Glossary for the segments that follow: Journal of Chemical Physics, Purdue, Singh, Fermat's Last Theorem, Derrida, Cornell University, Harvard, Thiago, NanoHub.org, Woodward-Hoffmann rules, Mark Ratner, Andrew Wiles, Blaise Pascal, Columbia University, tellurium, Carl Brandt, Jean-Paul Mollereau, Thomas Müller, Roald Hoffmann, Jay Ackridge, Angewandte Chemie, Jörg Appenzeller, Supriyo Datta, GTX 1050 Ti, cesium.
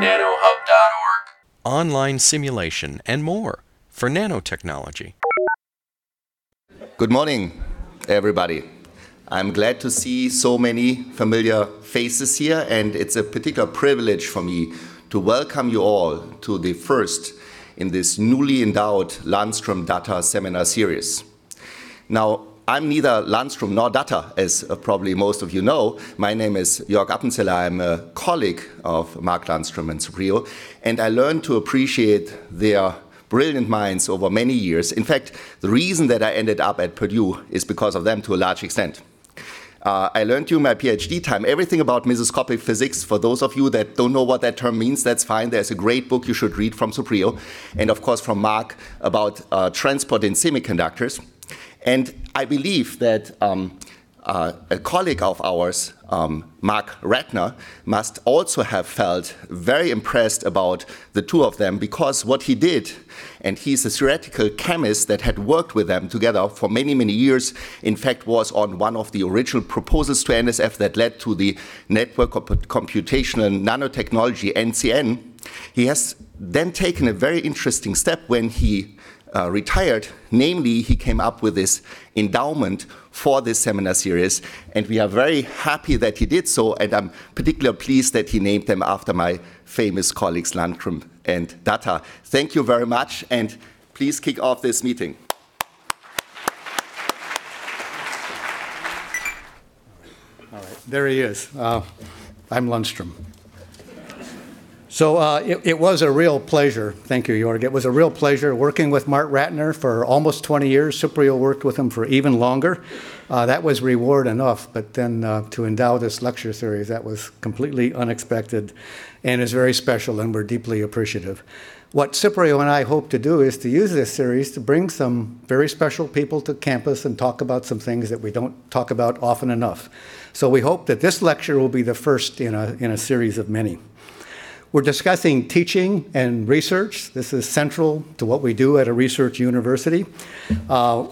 NanoHub.org. Online simulation and more for nanotechnology. Good morning, everybody. I'm glad to see so many familiar faces here, and it's a particular privilege for me to welcome you all to the first in this newly endowed Lundstrom Datta seminar series. Now, I'm neither Lundstrom nor Datta, as probably most of you know. My name is Jörg Appenzeller. I'm a colleague of Mark Lundstrom and Supriyo, and I learned to appreciate their brilliant minds over many years. In fact, the reason that I ended up at Purdue is because of them to a large extent. I learned during my PhD time everything about mesoscopic physics. For those of you that don't know what that term means, that's fine. There's a great book you should read from Supriyo and, of course, from Mark about transport in semiconductors. And I believe that a colleague of ours, Mark Ratner, must also have felt very impressed about the two of them, because what he did, and he's a theoretical chemist that had worked with them together for many, many years, in fact was on one of the original proposals to NSF that led to the Network of Computational Nanotechnology, NCN. He has then taken a very interesting step when he retired, namely he came up with this endowment for this seminar series, and we are very happy that he did so, and I'm particularly pleased that he named them after my famous colleagues Lundstrom and Datta. Thank you very much, and please kick off this meeting. All right, there he is. I'm Lundstrom. So it was a real pleasure. Thank you, Jörg. It was a real pleasure working with Mark Ratner for almost 20 years. Supriyo worked with him for even longer. That was reward enough, but then to endow this lecture series, that was completely unexpected and is very special, and we're deeply appreciative. What Supriyo and I hope to do is to use this series to bring some very special people to campus and talk about some things that we don't talk about often enough. So we hope that this lecture will be the first in a series of many. We're discussing teaching and research. This is central to what we do at a research university.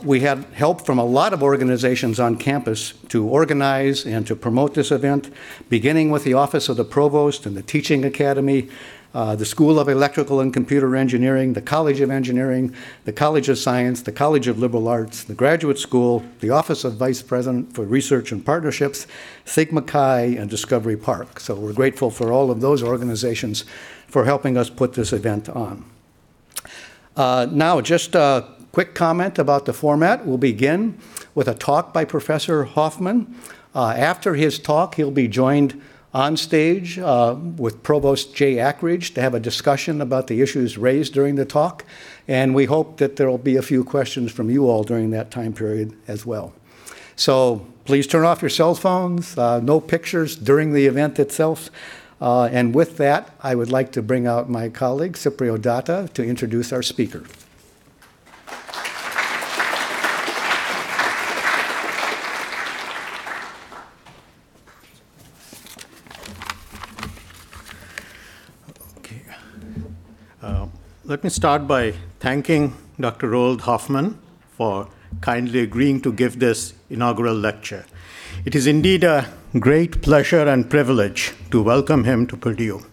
We had help from a lot of organizations on campus to organize and to promote this event, beginning with the Office of the Provost and the Teaching Academy, the School of Electrical and Computer Engineering, the College of Engineering, the College of Science, the College of Liberal Arts, the Graduate School, the Office of Vice President for Research and Partnerships, Sigma Chi, and Discovery Park. So we're grateful for all of those organizations for helping us put this event on. Now, just a quick comment about the format. We'll begin with a talk by Professor Hoffmann. After his talk, he'll be joined on stage with Provost Jay Ackridge to have a discussion about the issues raised during the talk, and we hope that there will be a few questions from you all during that time period as well. So please turn off your cell phones, no pictures during the event itself, and with that, I would like to bring out my colleague, Supriyo Datta, to introduce our speaker. Let me start by thanking Dr. Roald Hoffmann for kindly agreeing to give this inaugural lecture. It is indeed a great pleasure and privilege to welcome him to Purdue.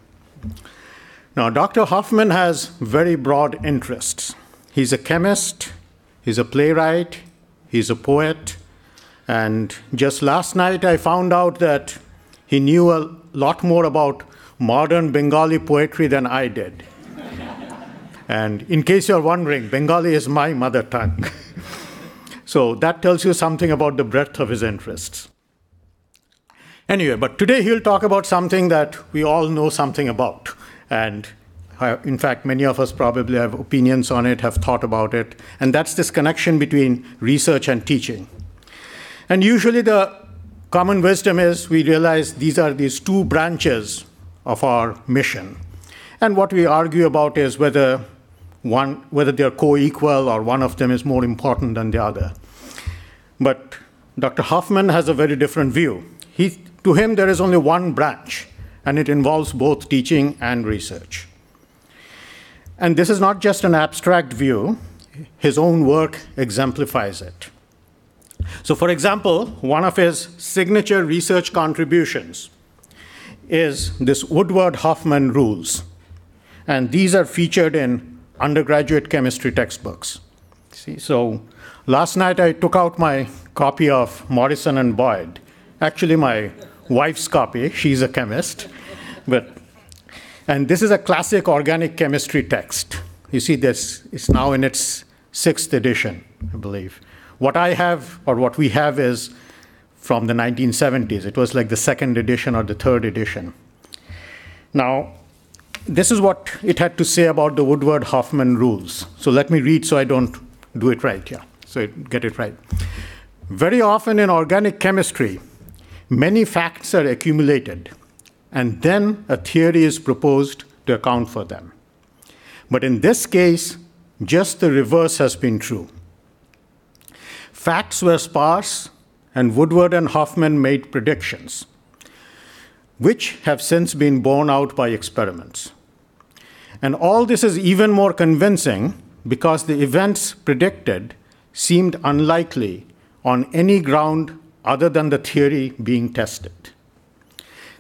Now, Dr. Hoffmann has very broad interests. He's a chemist, he's a playwright, he's a poet, and just last night I found out that he knew a lot more about modern Bengali poetry than I did. And in case you're wondering, Bengali is my mother tongue. So that tells you something about the breadth of his interests. Anyway, but today he'll talk about something that we all know something about. And in fact, many of us probably have opinions on it, have thought about it. And that's this connection between research and teaching. And usually the common wisdom is we realize these are these two branches of our mission. And what we argue about is whether they're co-equal or one of them is more important than the other. But Dr. Hoffmann has a very different view. To him, there is only one branch, and it involves both teaching and research. And this is not just an abstract view. His own work exemplifies it. So for example, one of his signature research contributions is this Woodward-Hoffmann rules. And these are featured in undergraduate chemistry textbooks. See, so last night I took out my copy of Morrison and Boyd. Actually, my wife's copy. She's a chemist. And this is a classic organic chemistry text. You see this, it's now in its 6th edition, I believe. What I have, or what we have, is from the 1970s. It was like the 2nd edition or the 3rd edition. Now, this is what it had to say about the Woodward-Hoffmann rules. So let me read so I don't do it right here. So get it right. Very often in organic chemistry, many facts are accumulated, and then a theory is proposed to account for them. But in this case, just the reverse has been true. Facts were sparse, and Woodward and Hoffmann made predictions, which have since been borne out by experiments. And all this is even more convincing because the events predicted seemed unlikely on any ground other than the theory being tested.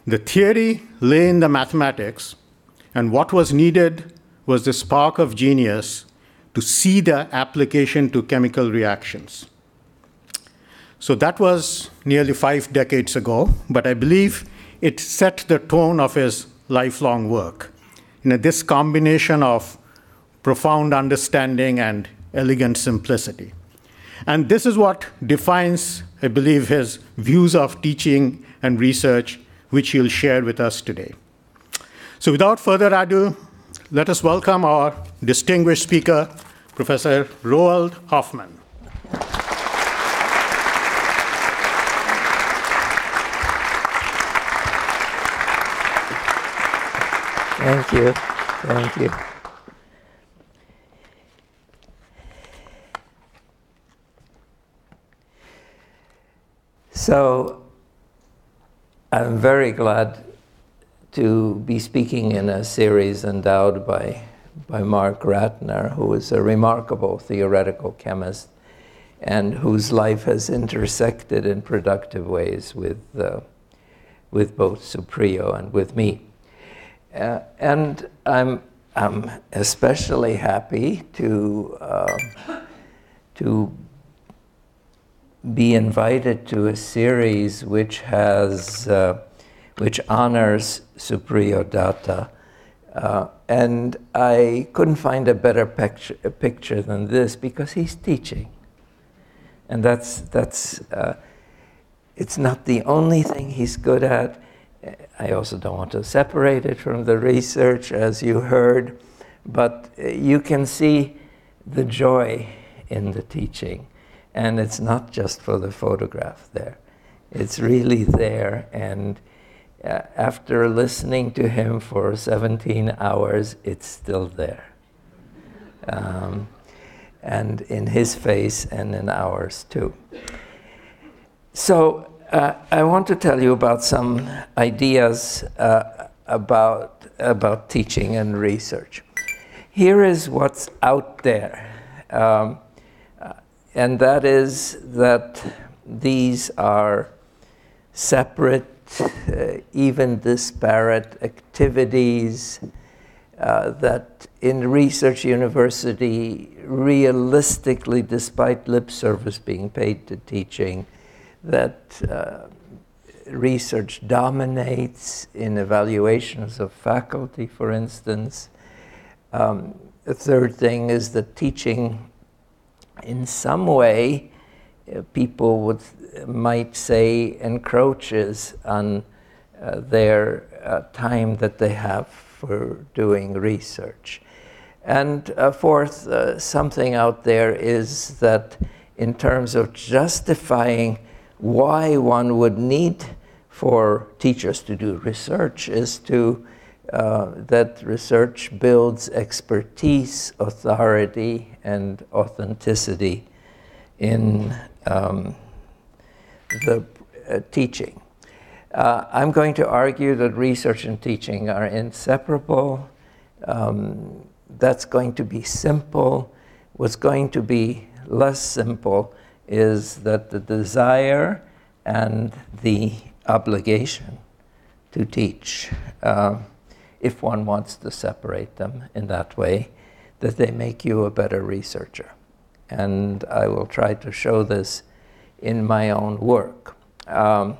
The theory lay in the mathematics, and what was needed was the spark of genius to see the application to chemical reactions. So that was nearly 5 decades ago, but I believe it set the tone of his lifelong work. You know, this combination of profound understanding and elegant simplicity. And this is what defines, I believe, his views of teaching and research, which he'll share with us today. So without further ado, let us welcome our distinguished speaker, Professor Roald Hoffmann. Thank you, thank you. So I'm very glad to be speaking in a series endowed by Mark Ratner, who is a remarkable theoretical chemist and whose life has intersected in productive ways with both Supriyo and with me. And I'm especially happy to be invited to a series which has which honors Supriyo Datta. And I couldn't find a better picture than this, because he's teaching. And that's it's not the only thing he's good at. I also don't want to separate it from the research, as you heard, but you can see the joy in the teaching. And it's not just for the photograph there. It's really there, and after listening to him for 17 hours, it's still there. And in his face and in ours too. So I want to tell you about some ideas about teaching and research. Here is what's out there. And that is that these are separate, even disparate activities that in research university, realistically, despite lip service being paid to teaching, that research dominates in evaluations of faculty, for instance. The third thing is that teaching, in some way, people might say, encroaches on their time that they have for doing research. And fourth, something out there is that in terms of justifying why one would need for teachers to do research is that research builds expertise, authority, and authenticity in the teaching. I'm going to argue that research and teaching are inseparable. That's going to be simple. What's going to be less simple is that the desire and the obligation to teach, if one wants to separate them in that way, that they make you a better researcher. And I will try to show this in my own work, at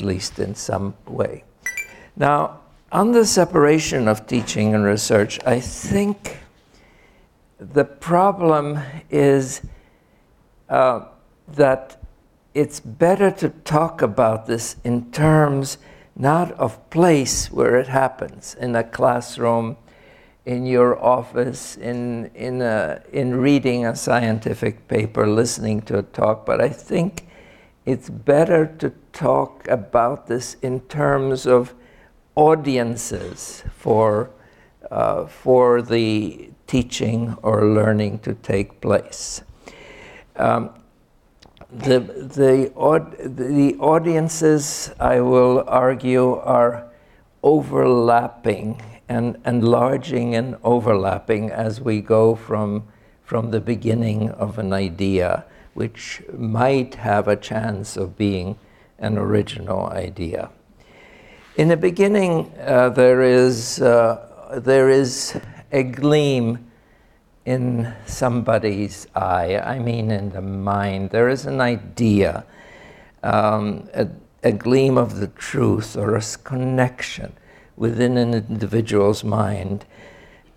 least in some way. Now, on the separation of teaching and research, I think the problem is that it's better to talk about this in terms not of place where it happens, in a classroom, in your office, in reading a scientific paper, listening to a talk, but I think it's better to talk about this in terms of audiences for the teaching or learning to take place. The audiences, I will argue, are overlapping and enlarging and overlapping as we go from the beginning of an idea, which might have a chance of being an original idea. In the beginning, there is a gleam in somebody's eye, I mean in the mind. There is an idea, a gleam of the truth or a connection within an individual's mind.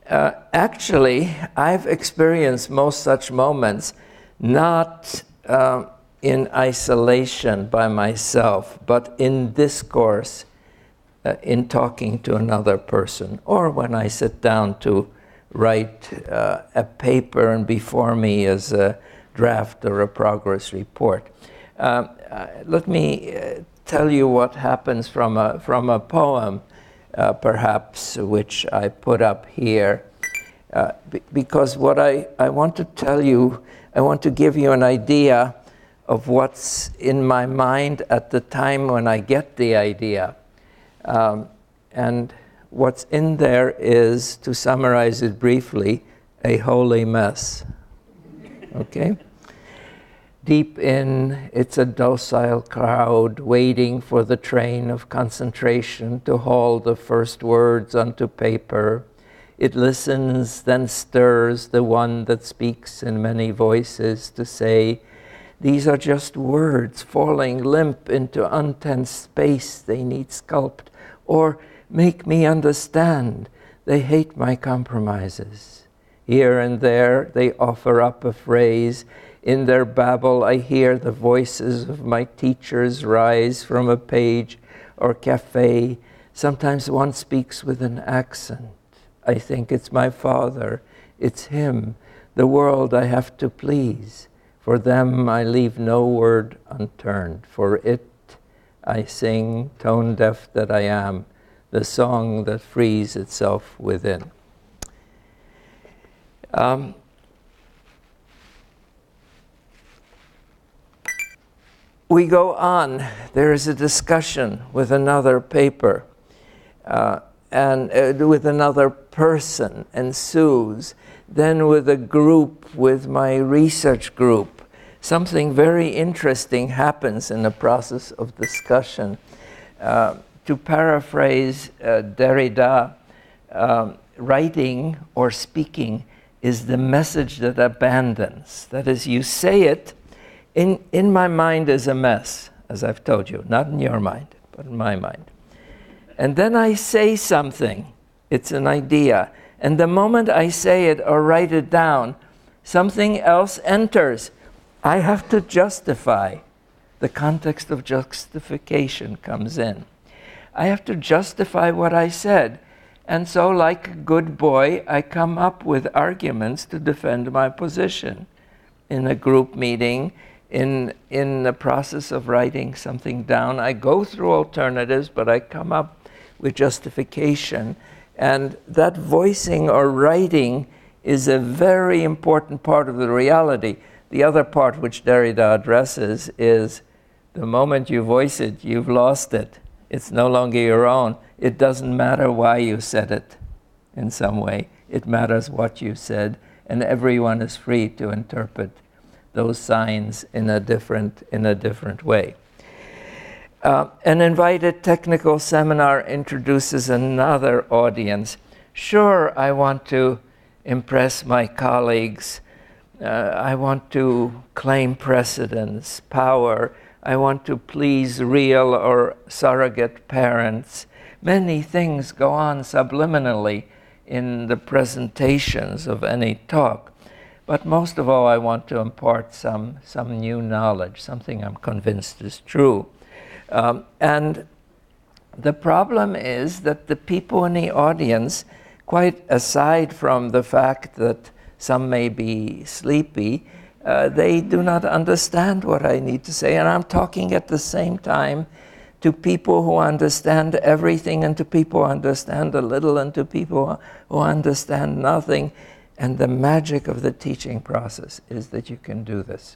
Actually, I've experienced most such moments not in isolation by myself, but in discourse, in talking to another person, or when I sit down to write a paper and before me is a draft or a progress report. Let me tell you what happens from a poem, perhaps, which I put up here, because what I want to tell you, I want to give you an idea of what's in my mind at the time when I get the idea. And what's in there is, to summarize it briefly, a holy mess, okay? Deep in, it's a docile crowd waiting for the train of concentration to haul the first words onto paper. It listens, then stirs the one that speaks in many voices to say, these are just words falling limp into untense space they need sculpt, or make me understand, they hate my compromises. Here and there they offer up a phrase. In their babble I hear the voices of my teachers rise from a page or cafe. Sometimes one speaks with an accent. I think it's my father, it's him, the world I have to please. For them I leave no word unturned. For it I sing, tone deaf that I am, the song that frees itself within. We go on. There is a discussion with another paper, and with another person ensues. Then with a group, with my research group, something very interesting happens in the process of discussion. To paraphrase Derrida, writing or speaking is the message that abandons. That is, you say it, in my mind is a mess, as I've told you, not in your mind, but in my mind. And then I say something, it's an idea. And the moment I say it or write it down, something else enters. I have to justify. The context of justification comes in. I have to justify what I said. And so, like a good boy, I come up with arguments to defend my position. In a group meeting, in the process of writing something down, I go through alternatives, but I come up with justification. And that voicing or writing is a very important part of the reality. The other part which Derrida addresses is the moment you voice it, you've lost it. It's no longer your own. It doesn't matter why you said it in some way. It matters what you said, and everyone is free to interpret those signs in a different way. An invited technical seminar introduces another audience. Sure, I want to impress my colleagues. I want to claim precedence, power. I want to please real or surrogate parents. Many things go on subliminally in the presentations of any talk. But most of all, I want to impart some new knowledge, something I'm convinced is true. And the problem is that the people in the audience, quite aside from the fact that some may be sleepy, they do not understand what I need to say. And I'm talking at the same time to people who understand everything, and to people who understand a little, and to people who understand nothing. And the magic of the teaching process is that you can do this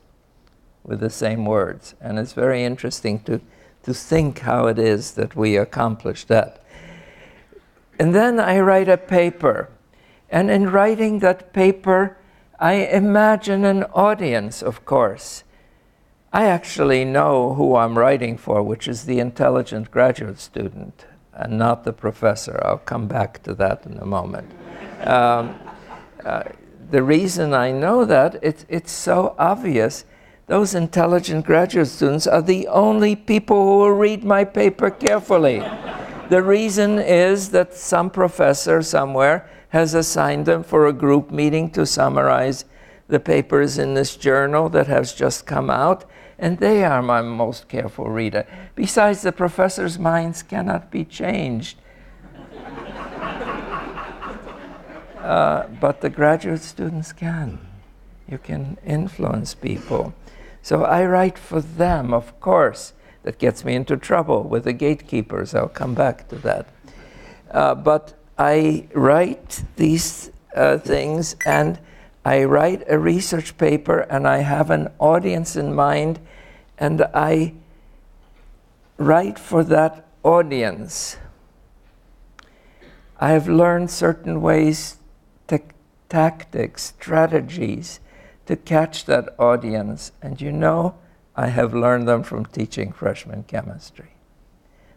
with the same words. And it's very interesting to think how it is that we accomplish that. And then I write a paper. And in writing that paper, I imagine an audience, of course. I actually know who I'm writing for, which is the intelligent graduate student and not the professor. I'll come back to that in a moment. The reason I know that, it's so obvious. Those intelligent graduate students are the only people who will read my paper carefully. The reason is that some professor somewhere has assigned them for a group meeting to summarize the papers in this journal that has just come out, and they are my most careful reader. Besides, the professors' minds cannot be changed. But the graduate students can. You can influence people. So I write for them, of course. That gets me into trouble with the gatekeepers. I'll come back to that. But I write these things, and I write a research paper, and I have an audience in mind, and I write for that audience. I have learned certain ways, tactics, strategies to catch that audience. And you know, I have learned them from teaching freshman chemistry,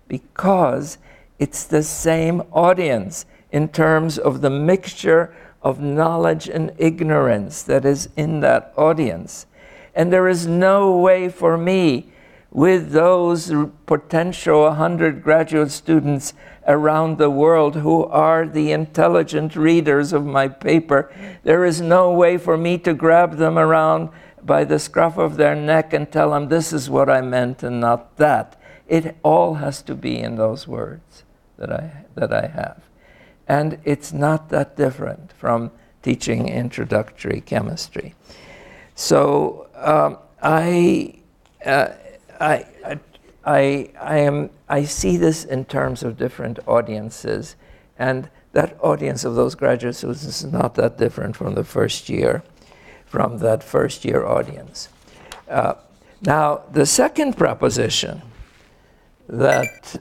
because it's the same audience in terms of the mixture of knowledge and ignorance that is in that audience. And there is no way for me, with those potential 100 graduate students around the world who are the intelligent readers of my paper, there is no way for me to grab them around by the scruff of their neck and tell them this is what I meant and not that. It all has to be in those words that I have. And it's not that different from teaching introductory chemistry. So I see this in terms of different audiences, and that audience of those graduate students is not that different from the first year, from that first year audience. Now, the second proposition this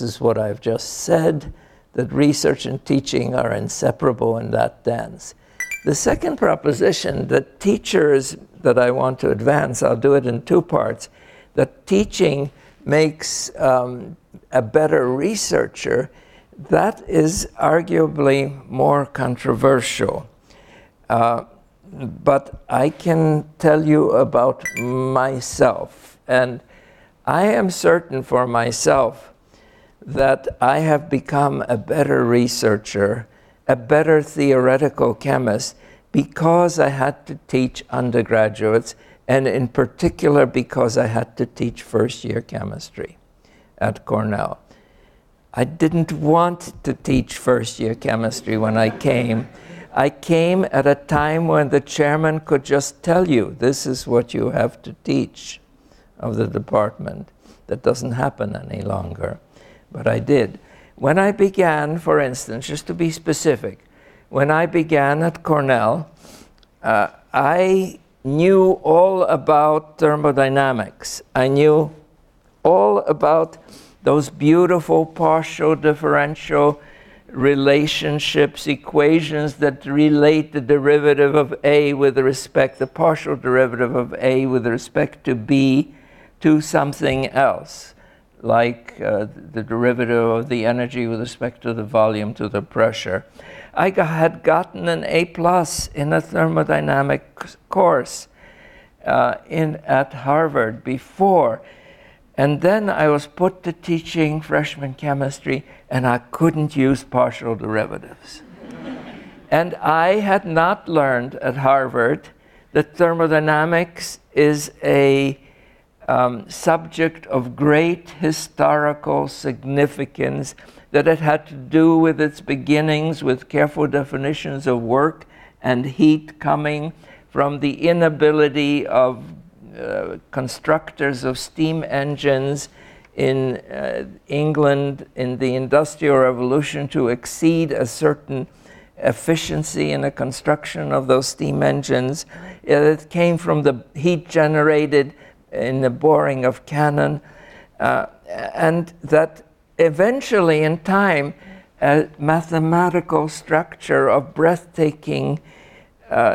is what I've just said, that research and teaching are inseparable in that dance. The second proposition that teachers that I want to advance, I'll do it in two parts, that teaching makes a better researcher, that is arguably more controversial. But I can tell you about myself. And I am certain for myself that I have become a better researcher, a better theoretical chemist, because I had to teach undergraduates, and in particular because I had to teach first-year chemistry at Cornell. I didn't want to teach first-year chemistry when I came. I came at a time when the chairman could just tell you, this is what you have to teach of the department. That doesn't happen any longer, but I did. When I began, for instance, just to be specific, when I began at Cornell, I knew all about thermodynamics. I knew all about those beautiful partial differential relationships, equations that relate the derivative of A with respect, the partial derivative of A with respect to B, to something else, like the derivative of the energy with respect to the volume to the pressure. I had gotten an A+ in a thermodynamics course at Harvard before, and then I was put to teaching freshman chemistry, and I couldn't use partial derivatives. And I had not learned at Harvard that thermodynamics is a subject of great historical significance, that it had to do with its beginnings with careful definitions of work and heat coming from the inability of constructors of steam engines in England in the Industrial Revolution to exceed a certain efficiency in the construction of those steam engines. It came from the heat generated in the boring of cannon, and that eventually in time a mathematical structure of breathtaking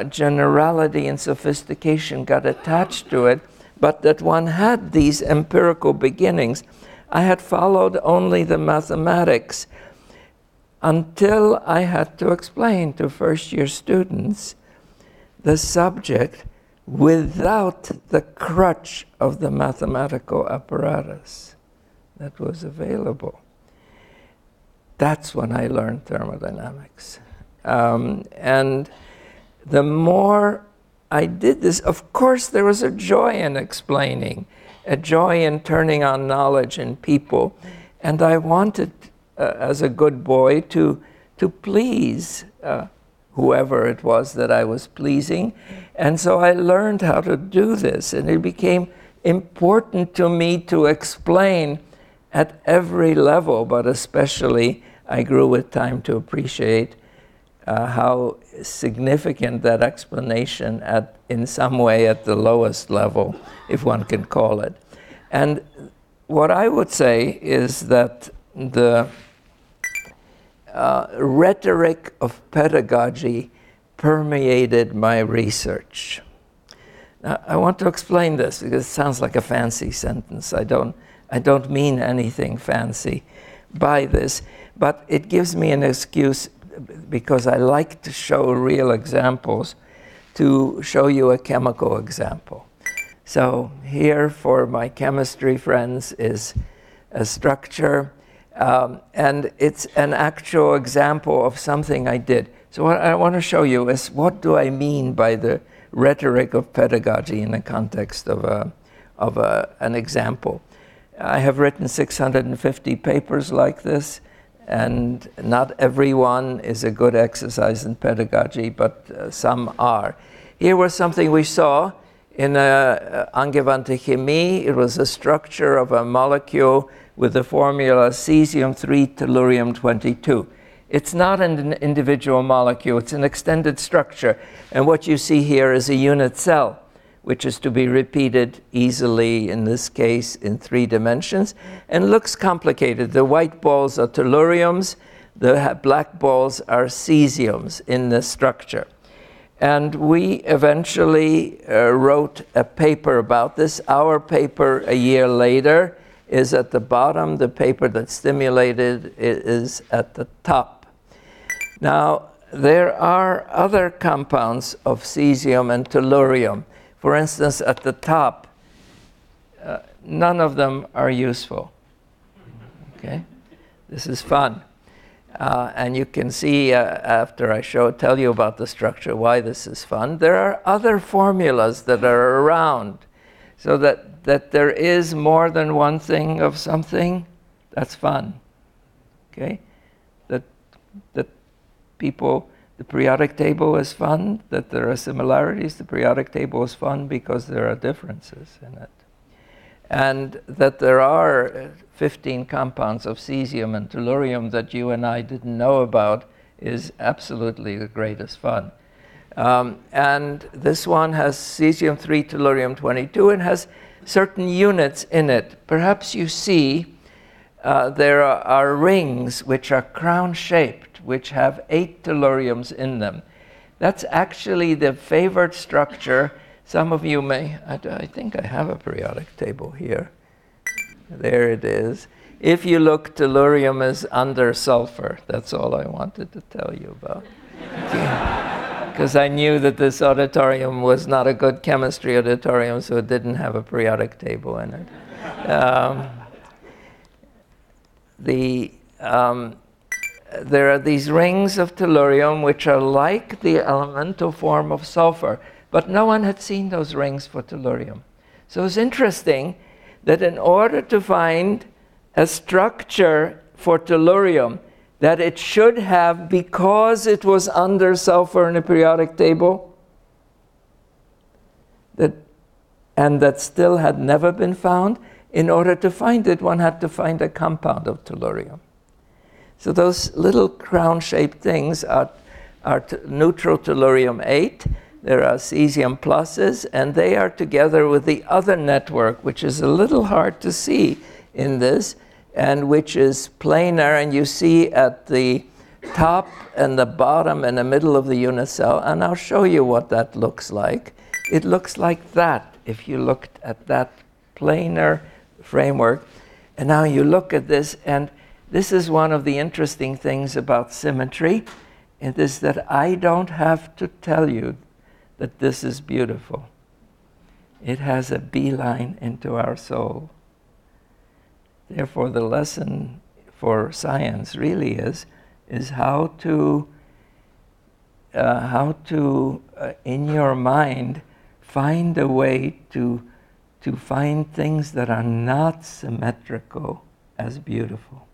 generality and sophistication got attached to it, but that one had these empirical beginnings. I had followed only the mathematics until I had to explain to first-year students the subject without the crutch of the mathematical apparatus that was available. That's when I learned thermodynamics. And the more I did this, of course, there was a joy in explaining, a joy in turning on knowledge in people. And I wanted, as a good boy, to please whoever it was that I was pleasing. And so I learned how to do this, and it became important to me to explain at every level, but especially I grew with time to appreciate how significant that explanation in some way at the lowest level, if one can call it. And what I would say is that the rhetoric of pedagogy permeated my research. Now, I want to explain this because it sounds like a fancy sentence. I don't mean anything fancy by this, but it gives me an excuse, because I like to show real examples, to show you a chemical example. So here for my chemistry friends is a structure. And it's an actual example of something I did. So what I want to show you is, what do I mean by the rhetoric of pedagogy in the context of an example? I have written 650 papers like this, and not every one is a good exercise in pedagogy, but some are. Here was something we saw in Angewandte Chemie. It was a structure of a molecule with the formula cesium-3-tellurium-22. It's not an individual molecule, it's an extended structure. And what you see here is a unit cell, which is to be repeated easily, in this case, in 3 dimensions, and looks complicated. The white balls are telluriums, the black balls are cesiums in this structure. And we eventually wrote a paper about this. Our paper a year later is at the bottom. The paper that's stimulated is at the top. Now, there are other compounds of cesium and tellurium. For instance, at the top, none of them are useful. Okay, this is fun. And you can see after I tell you about the structure why this is fun. There are other formulas that are around, so that there is more than one thing of something. That's fun, okay? That people, the periodic table is fun, that there are similarities. The periodic table is fun because there are differences in it. And that there are 15 compounds of cesium and tellurium that you and I didn't know about is absolutely the greatest fun. And this one has cesium-3-tellurium-22 and has certain units in it. Perhaps you see there are rings which are crown-shaped, which have 8 telluriums in them. That's actually the favored structure Some of you may, I think I have a periodic table here. There it is. If you look, tellurium is under sulfur. That's all I wanted to tell you about. Because I knew that this auditorium was not a good chemistry auditorium, so it didn't have a periodic table in it. There are these rings of tellurium which are like the elemental form of sulfur, but no one had seen those rings for tellurium. So it's interesting that in order to find a structure for tellurium that it should have, because it was under sulfur in a periodic table, that still had never been found, in order to find it, one had to find a compound of tellurium. So those little crown-shaped things are neutral tellurium-8. There are cesium pluses, and they are together with the other network, which is a little hard to see in this, and which is planar, and you see at the top and the bottom and the middle of the unicell, and I'll show you what that looks like. It looks like that if you looked at that planar framework. And now you look at this, and this is one of the interesting things about symmetry. It is that I don't have to tell you that this is beautiful. It has a beeline into our soul. Therefore, the lesson for science really is how to in your mind, find a way to find things that are not symmetrical as beautiful.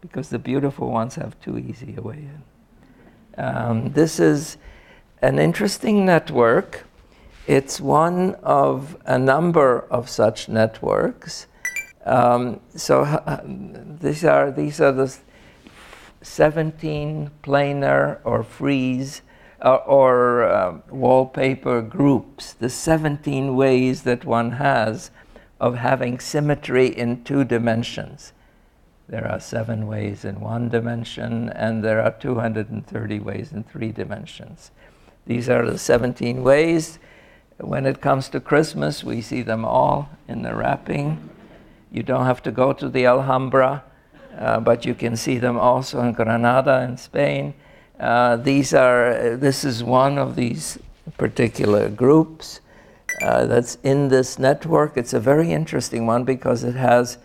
Because the beautiful ones have too easy a way in. This is an interesting network. It's one of a number of such networks. These are the 17 planar or frieze or wallpaper groups, the 17 ways that one has of having symmetry in two dimensions. There are 7 ways in 1 dimension, and there are 230 ways in 3 dimensions. These are the 17 ways. When it comes to Christmas, we see them all in the wrapping. You don't have to go to the Alhambra, but you can see them also in Granada in Spain. This is one of these particular groups that's in this network. It's a very interesting one because it has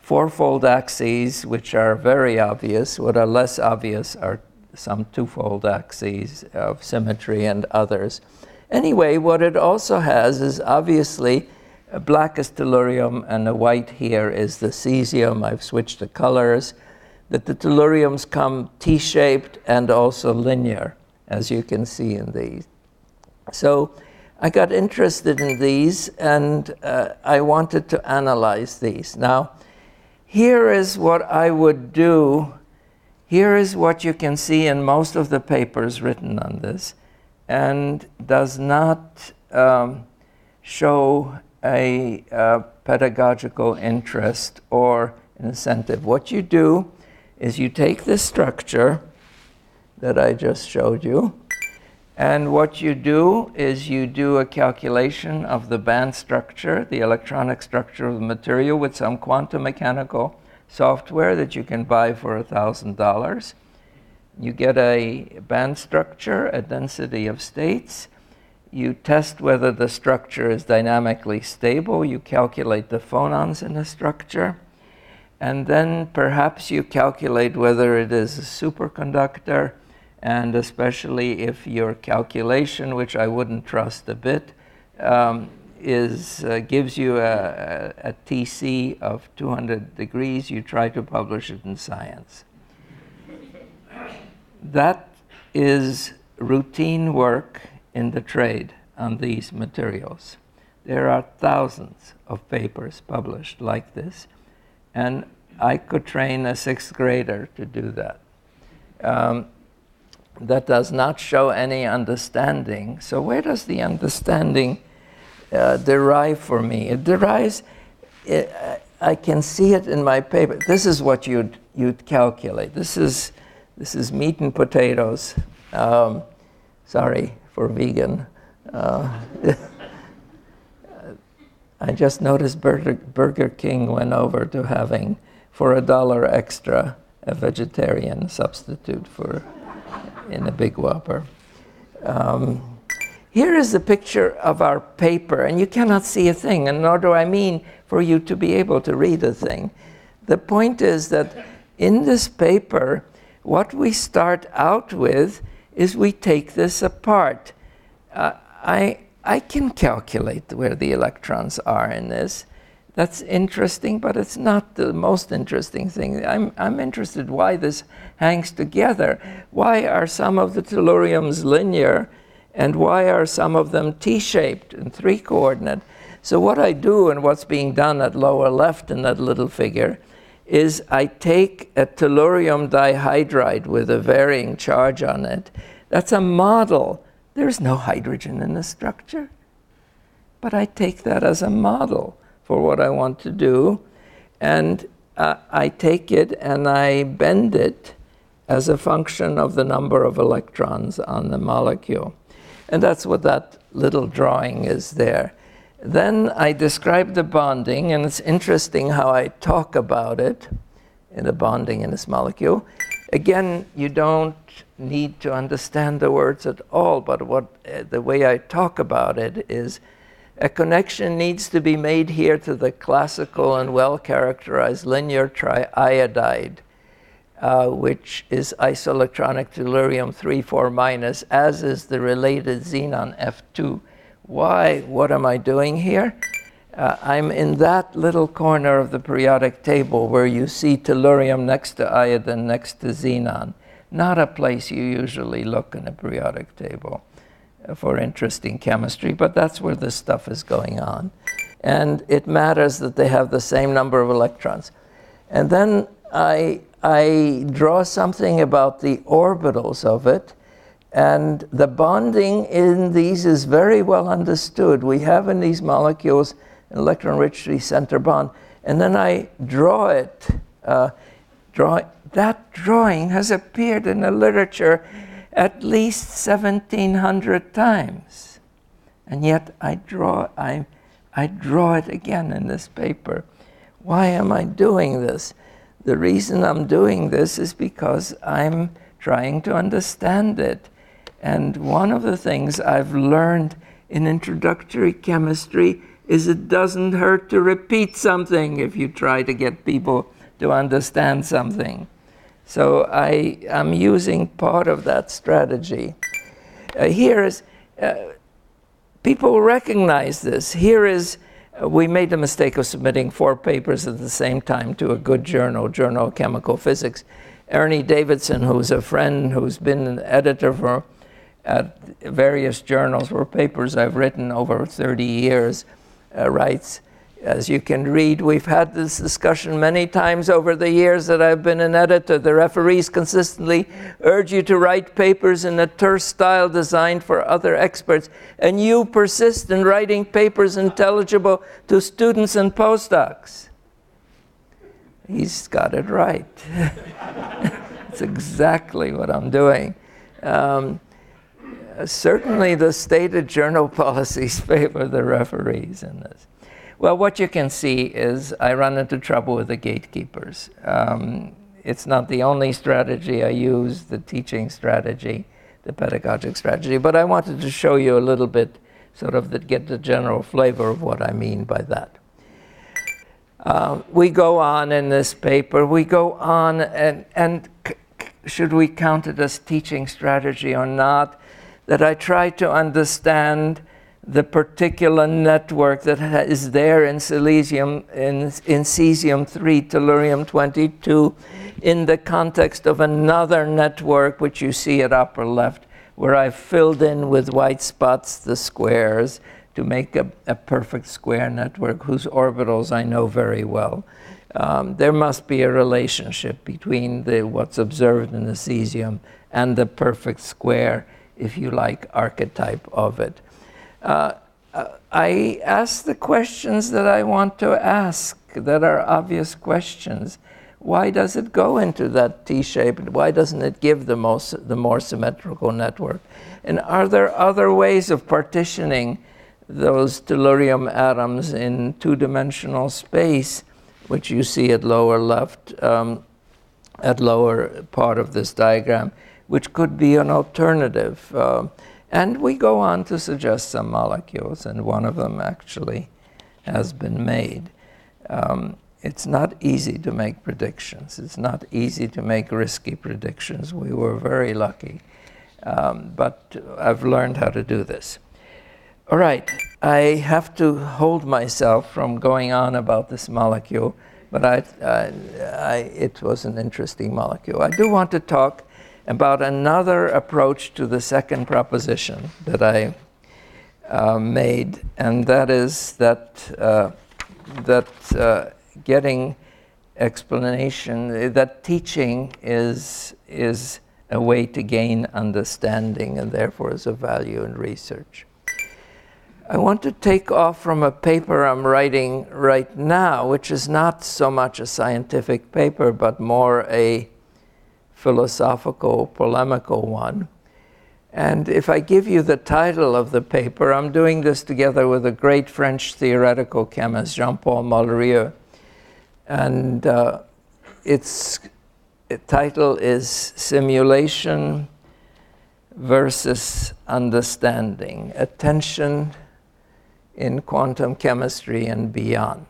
fourfold axes, which are very obvious. What are less obvious are some twofold axes of symmetry and others. Anyway, what it also has is obviously black is tellurium, and the white here is the cesium. I've switched the colors. That the telluriums come T-shaped and also linear, as you can see in these. So I got interested in these, and I wanted to analyze these. Now, here is what I would do. Here is what you can see in most of the papers written on this, and does not show a pedagogical interest or an incentive. What you do is you take this structure that I just showed you, and what you do is you do a calculation of the band structure, the electronic structure of the material, with some quantum mechanical software that you can buy for $1,000. You get a band structure, a density of states. You test whether the structure is dynamically stable. You calculate the phonons in the structure. And then perhaps you calculate whether it is a superconductor, and especially if your calculation, which I wouldn't trust a bit, gives you a TC of 200 degrees, you try to publish it in Science. That is routine work in the trade on these materials. There are thousands of papers published like this, and I could train a 6th grader to do that. That does not show any understanding. So where does the understanding derive for me? It derives, I can see it in my paper. This is what you'd calculate. This is meat and potatoes. Sorry for vegan. I just noticed Burger King went over to having, for $1 extra, a vegetarian substitute for in a Big Whopper. Here is a picture of our paper, and you cannot see a thing, and nor do I mean for you to be able to read a thing. The point is that in this paper, what we start out with is we take this apart. I can calculate where the electrons are in this. That's interesting, but it's not the most interesting thing. I'm interested why this hangs together. Why are some of the telluriums linear, and why are some of them T-shaped and three-coordinate? So what I do, and what's being done at lower left in that little figure, is I take a tellurium dihydride with a varying charge on it. That's a model. There's no hydrogen in the structure. But I take that as a model for what I want to do. And I take it and I bend it as a function of the number of electrons on the molecule. And that's what that little drawing is there. Then I describe the bonding, and it's interesting how I talk about it in the bonding in this molecule. Again, you don't need to understand the words at all, but what the way I talk about it is a connection needs to be made here to the classical and well-characterized linear triiodide, which is isoelectronic tellurium 3,4-, as is the related xenon F2. Why? What am I doing here? I'm in that little corner of the periodic table where you see tellurium next to iodine, next to xenon. Not a place you usually look in a periodic table for interesting chemistry, but that's where this stuff is going on. And it matters that they have the same number of electrons. And then I draw something about the orbitals of it. And the bonding in these is very well understood. We have in these molecules an electron-rich center bond. And then I draw it. That drawing has appeared in the literature at least 1,700 times. And yet I draw it again in this paper. Why am I doing this? The reason I'm doing this is because I'm trying to understand it. And one of the things I've learned in introductory chemistry is it doesn't hurt to repeat something if you try to get people to understand something. So I am using part of that strategy. Here is, people recognize this. Here is, we made the mistake of submitting 4 papers at the same time to a good journal, Journal of Chemical Physics. Ernie Davidson, who's a friend who's been an editor for various journals for papers I've written over 30 years, writes, as you can read, we've had this discussion many times over the years that I've been an editor. The referees consistently urge you to write papers in a terse style designed for other experts, and you persist in writing papers intelligible to students and postdocs. He's got it right. That's exactly what I'm doing. Certainly the stated journal policies favor the referees in this. Well, what you can see is I run into trouble with the gatekeepers. It's not the only strategy I use, the teaching strategy, the pedagogic strategy, but I wanted to show you a little bit, sort of get the general flavor of what I mean by that. We go on in this paper. We go on, and should we count it as teaching strategy or not, that I try to understand the particular network that is there in cesium, in cesium-3, tellurium-22, in the context of another network, which you see at upper left, where I've filled in with white spots the squares, to make a perfect square network whose orbitals I know very well. There must be a relationship between what's observed in the cesium and the perfect square, if you like, archetype of it. I ask the questions that I want to ask, that are obvious questions. why does it go into that T shape? Why doesn't it give the more symmetrical network? And are there other ways of partitioning those tellurium atoms in two-dimensional space, which you see at lower left, at lower part of this diagram, which could be an alternative? And we go on to suggest some molecules, and one of them actually has been made. It's not easy to make predictions. It's not easy to make risky predictions. We were very lucky. But I've learned how to do this. All right, I have to hold myself from going on about this molecule, but it was an interesting molecule. I do want to talk about another approach to the second proposition that I made, and that is that getting explanation, that teaching is a way to gain understanding and therefore is of value in research. I want to take off from a paper I'm writing right now, which is not so much a scientific paper, but more a philosophical, polemical one. And if I give you the title of the paper, I'm doing this together with a great French theoretical chemist, Jean-Paul Mollereau. And its title is Simulation versus Understanding, a Tension in Quantum Chemistry and Beyond.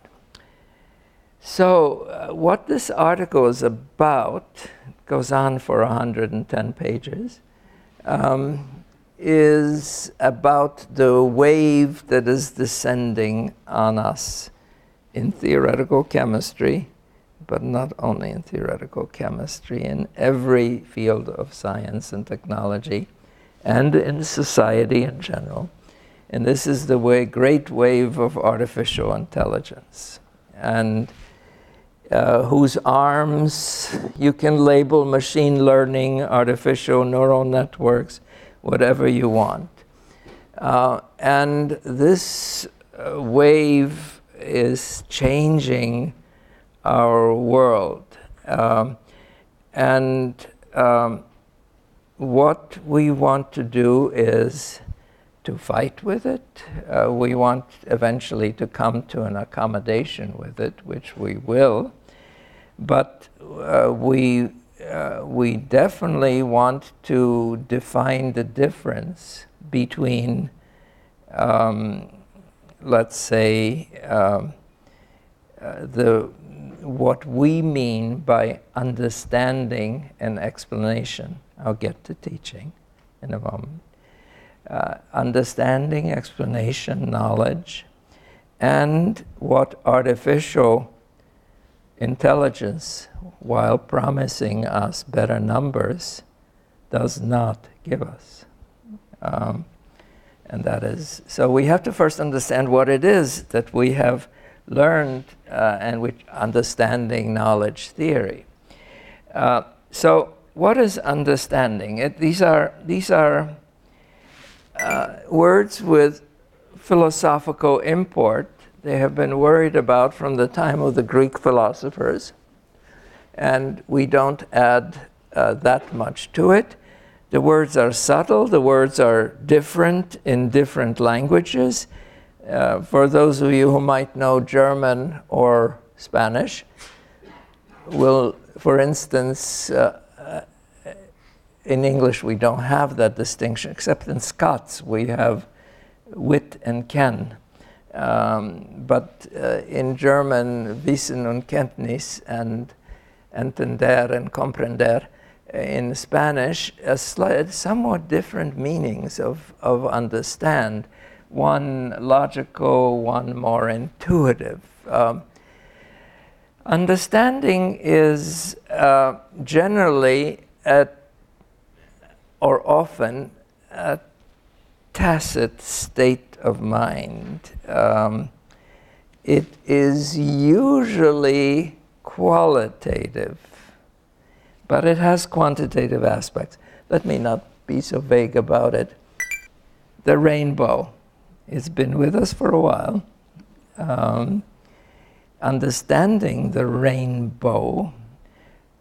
So what this article is about, it goes on for 110 pages, is about the wave that is descending on us in theoretical chemistry, but not only in theoretical chemistry, in every field of science and technology, and in society in general. And this is the great wave of artificial intelligence, and whose arms you can label machine learning, artificial neural networks, whatever you want. And this wave is changing our world. What we want to do is to fight with it. We want eventually to come to an accommodation with it, which we will. But we definitely want to define the difference between, let's say, what we mean by understanding and explanation. I'll get to teaching in a moment. Understanding, explanation, knowledge, and what artificial intelligence, while promising us better numbers, does not give us. And that is, so we have to first understand what it is that we have learned, and which understanding knowledge theory. So what is understanding? These are words with philosophical import. They have been worried about from the time of the Greek philosophers, and we don't add that much to it. The words are subtle, the words are different in different languages. For those of you who might know German or Spanish, will, for instance, in English we don't have that distinction, except in Scots we have wit and ken. But in German, wissen und Kenntnis and entender and comprender. In Spanish, somewhat different meanings of understand. One logical, one more intuitive. Understanding is generally or often a tacit state of mind. It is usually qualitative, but it has quantitative aspects. Let me not be so vague about it. The rainbow. It's been with us for a while. Understanding the rainbow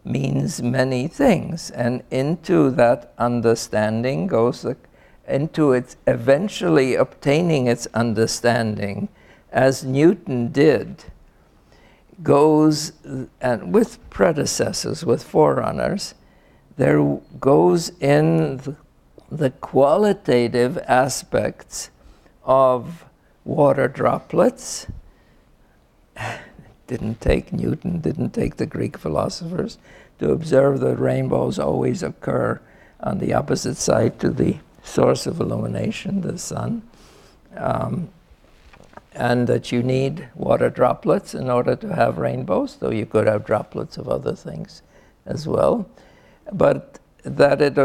means many things, and into that understanding goes into its eventually obtaining its understanding, as Newton did, goes, and with predecessors, with forerunners, there goes in the qualitative aspects of water droplets. Didn't take Newton, didn't take the Greek philosophers to observe that rainbows always occur on the opposite side to the source of illumination, the sun, and that you need water droplets in order to have rainbows, though you could have droplets of other things as well. But that it,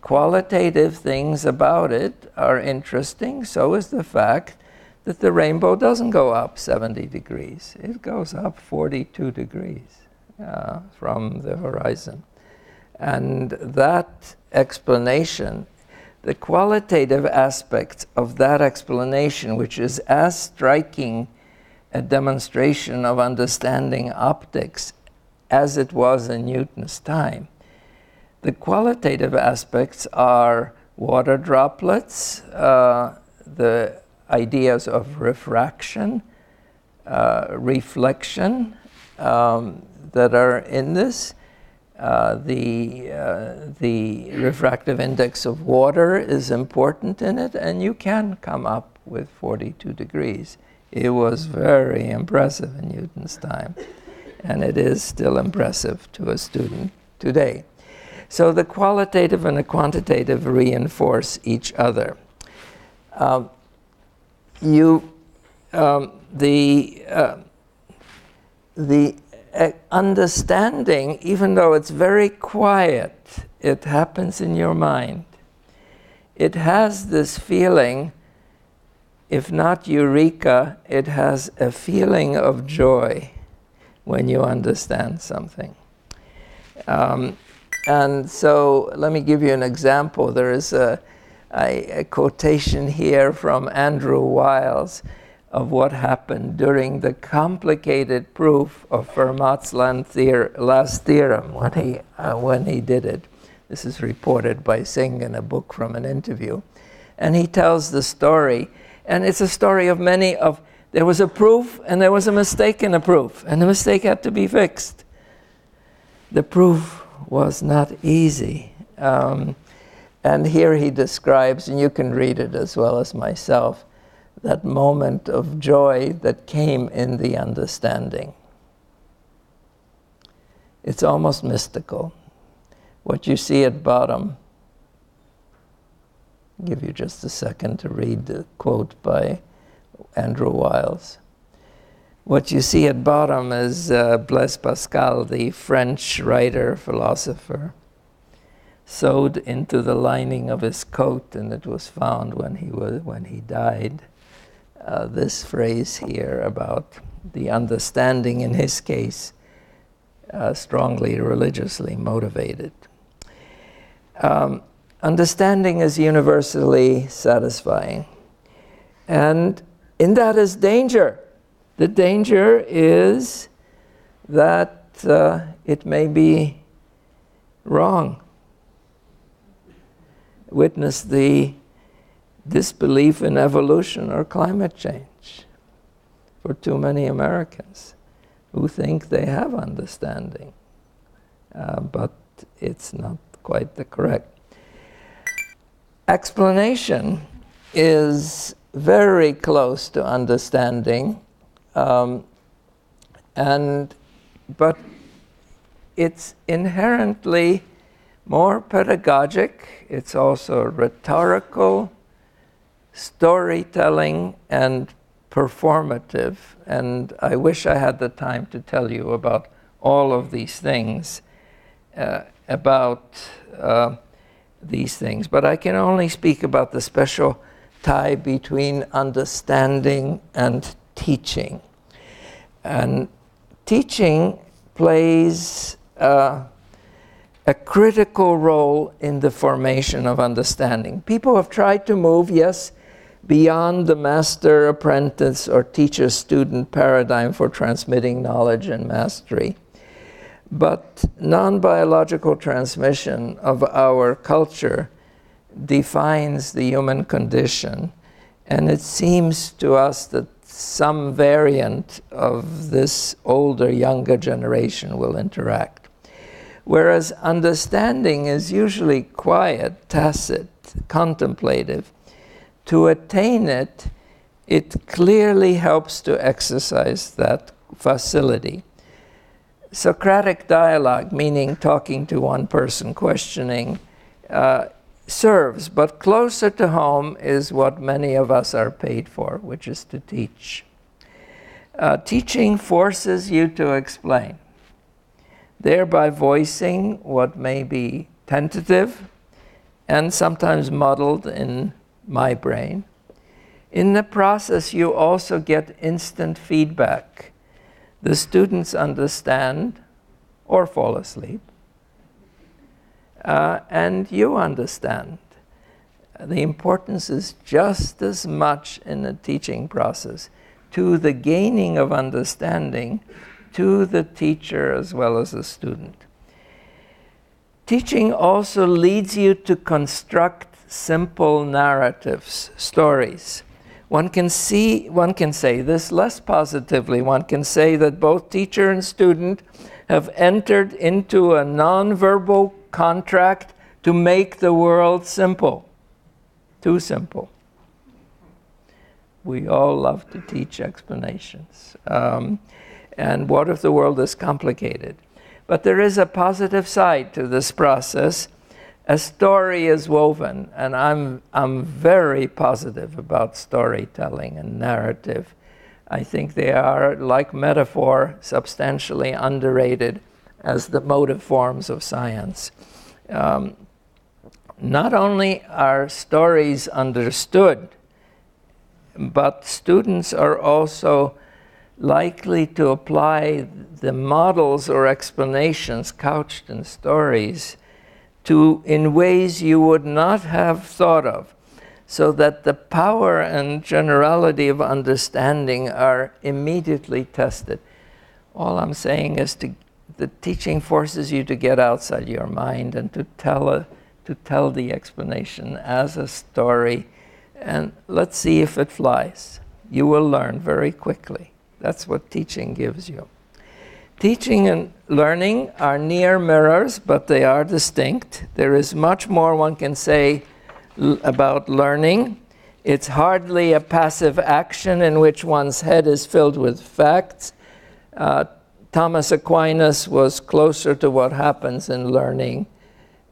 qualitative things about it are interesting. So is the fact that the rainbow doesn't go up 70 degrees. It goes up 42 degrees from the horizon. And that explanation, the qualitative aspects of that explanation, which is as striking a demonstration of understanding optics as it was in Newton's time, the qualitative aspects are water droplets, the ideas of refraction, reflection that are in this. The refractive index of water is important in it, and you can come up with 42 degrees. It was very impressive in Newton's time, and it is still impressive to a student today. So the qualitative and the quantitative reinforce each other. The understanding, even though it's very quiet, it happens in your mind. It has this feeling, if not eureka, it has a feeling of joy when you understand something. And so let me give you an example. There is a quotation here from Andrew Wiles of what happened during the complicated proof of Fermat's Last Theorem when he did it. This is reported by Singh in a book from an interview. And he tells the story, and it's a story of many of, there was a proof and there was a mistake in a proof, and the mistake had to be fixed. The proof was not easy. And here he describes, and you can read it as well as myself, that moment of joy that came in the understanding. It's almost mystical. What you see at bottom, I'll give you just a second to read the quote by Andrew Wiles. What you see at bottom is Blaise Pascal, the French writer, philosopher, sewed into the lining of his coat, and it was found when he died. This phrase here about the understanding, in his case, strongly religiously motivated. Understanding is universally satisfying, and in that is danger. The danger is that it may be wrong. Witness the disbelief in evolution or climate change for too many Americans who think they have understanding, but it's not quite the correct. Explanation is very close to understanding. But it's inherently more pedagogic. It's also rhetorical, storytelling, and performative. And I wish I had the time to tell you about all of these things, But I can only speak about the special tie between understanding and teaching. And teaching plays a critical role in the formation of understanding. People have tried to move, yes, beyond the master-apprentice or teacher-student paradigm for transmitting knowledge and mastery. But non-biological transmission of our culture defines the human condition, and it seems to us that some variant of this older, younger generation will interact. Whereas understanding is usually quiet, tacit, contemplative. To attain it, it clearly helps to exercise that facility. Socratic dialogue, meaning talking to one person, questioning, serves, but closer to home is what many of us are paid for, which is to teach. Teaching forces you to explain, thereby voicing what may be tentative and sometimes muddled in my brain. In the process, you also get instant feedback. The students understand or fall asleep. And you understand. The importance is just as much in the teaching process to the gaining of understanding to the teacher as well as the student. Teaching also leads you to construct simple narratives, stories. One can say this less positively. One can say that both teacher and student have entered into a nonverbal contract to make the world simple. Too simple. We all love to teach explanations. And what if the world is complicated? But there is a positive side to this process. A story is woven, and I'm very positive about storytelling and narrative. I think they are, like metaphor, substantially underrated as the motive forms of science. Not only are stories understood, but students are also likely to apply the models or explanations couched in stories in ways you would not have thought of, so that the power and generality of understanding are immediately tested. All I'm saying is the teaching forces you to get outside your mind and to tell the explanation as a story. And let's see if it flies. You will learn very quickly. That's what teaching gives you. Teaching and learning are near mirrors, but they are distinct. There is much more one can say about learning. It's hardly a passive action in which one's head is filled with facts. Thomas Aquinas was closer to what happens in learning.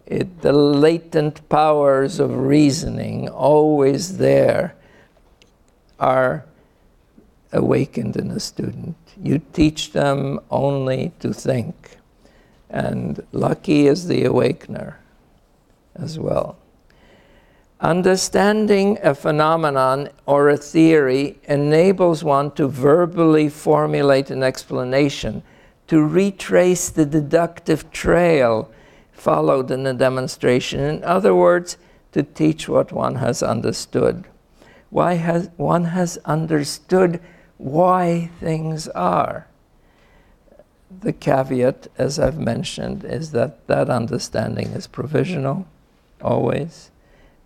The latent powers of reasoning, always there, are awakened in a student. You teach them only to think. And lucky is the awakener as well. Understanding a phenomenon or a theory enables one to verbally formulate an explanation, to retrace the deductive trail followed in the demonstration. In other words, to teach what one has understood. One has understood why things are. The caveat, as I've mentioned, is that understanding is provisional, always,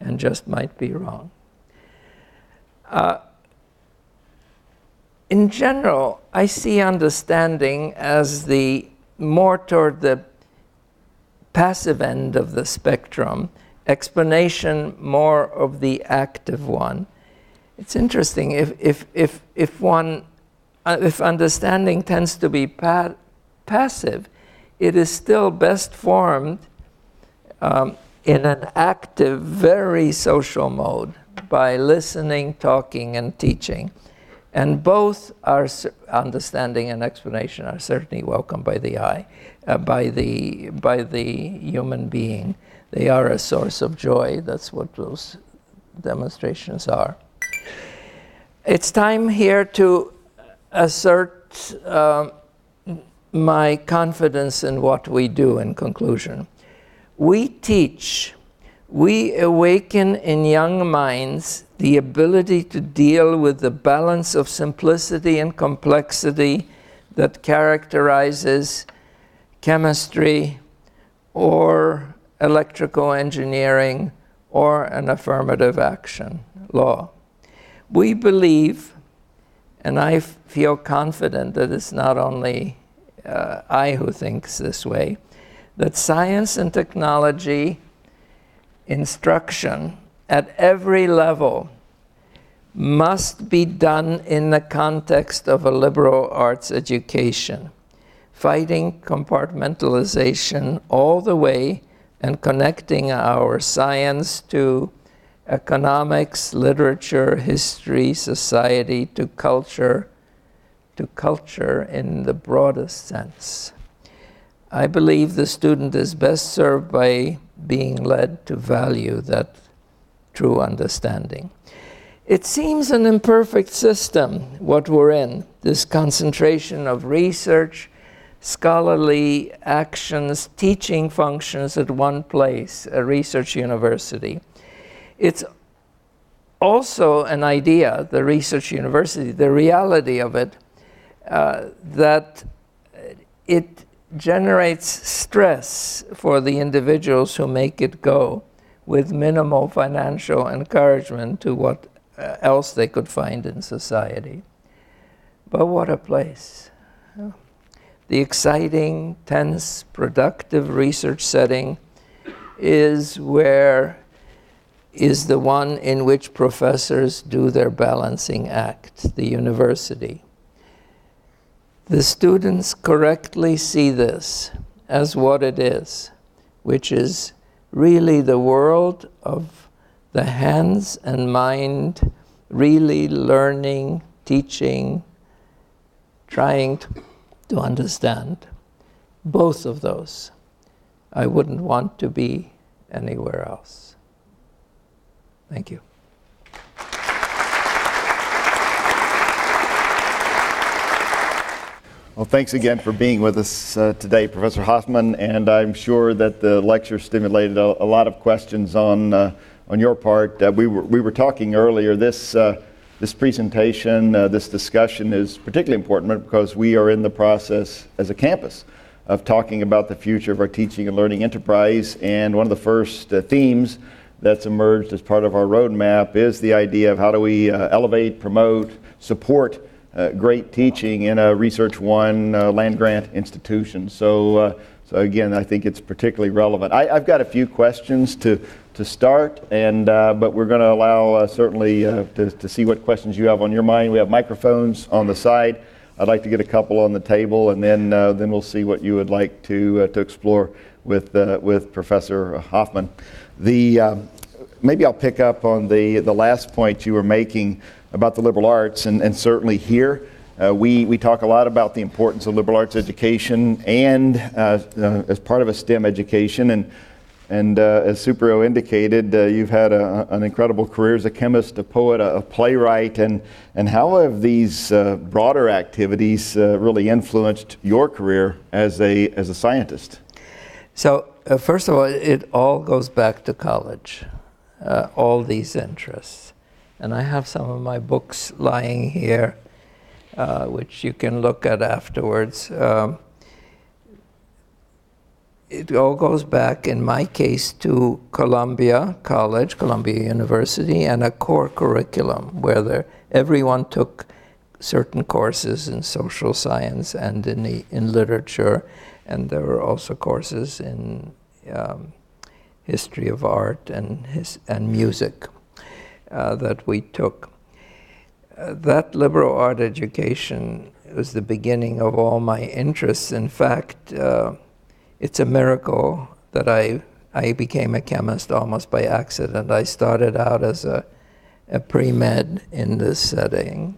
and just might be wrong. In general, I see understanding as more toward the passive end of the spectrum, explanation more of the active one. It's interesting, if understanding tends to be passive, it is still best formed in an active, very social mode by listening, talking, and teaching. And both are understanding and explanation are certainly welcomed by the eye, by the human being. They are a source of joy. That's what those demonstrations are. It's time here to assert my confidence in what we do in conclusion. We teach, we awaken in young minds the ability to deal with the balance of simplicity and complexity that characterizes chemistry or electrical engineering or an affirmative action law. We believe, and I feel confident that it's not only I who thinks this way, that science and technology instruction at every level must be done in the context of a liberal arts education, fighting compartmentalization all the way and connecting our science to economics, literature, history, society, to culture in the broadest sense. I believe the student is best served by being led to value that true understanding. It seems an imperfect system, what we're in, this concentration of research, scholarly actions, teaching functions at one place, a research university. It's also an idea, the research university, the reality of it, that it generates stress for the individuals who make it go with minimal financial encouragement to what else they could find in society. But what a place. Yeah. The exciting, tense, productive research setting is the one in which professors do their balancing act, the university. The students correctly see this as what it is, which is really the world of the hands and mind, really learning, teaching, trying to understand. Both of those. I wouldn't want to be anywhere else. Thank you. Well, thanks again for being with us today, Professor Hoffmann, and I'm sure that the lecture stimulated a lot of questions on your part. We were talking earlier, this presentation, this discussion is particularly important because we are in the process as a campus of talking about the future of our teaching and learning enterprise, and one of the first themes that's emerged as part of our roadmap is the idea of how do we elevate, promote, support great teaching in a Research One land-grant institution. So again, I think it's particularly relevant. I've got a few questions to start, and but we're going to allow certainly to see what questions you have on your mind. We have microphones on the side. I'd like to get a couple on the table, and then we'll see what you would like to explore with Professor Hoffmann. Maybe I'll pick up on the last point you were making about the liberal arts, and certainly here we talk a lot about the importance of liberal arts education and as part of a STEM education, and as Supriyo indicated, you've had an incredible career as a chemist, a poet, a playwright, and how have these broader activities really influenced your career as a scientist? So first of all, it all goes back to college, all these interests. And I have some of my books lying here, which you can look at afterwards. It all goes back, in my case, to Columbia College, Columbia University, and a core curriculum where everyone took certain courses in social science and in literature, and there were also courses in history of art and music. That we took. That liberal art education was the beginning of all my interests. In fact, it's a miracle that I became a chemist almost by accident. I started out as a pre-med in this setting.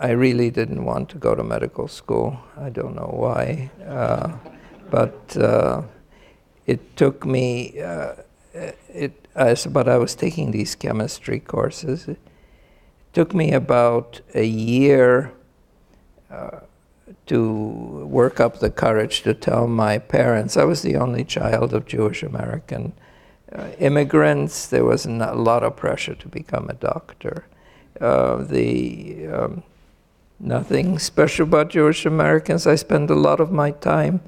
I really didn't want to go to medical school. I don't know why, but it took me, but I was taking these chemistry courses. It took me about a year to work up the courage to tell my parents. I was the only child of Jewish American immigrants. There was not a lot of pressure to become a doctor. The nothing special about Jewish Americans. I spend a lot of my time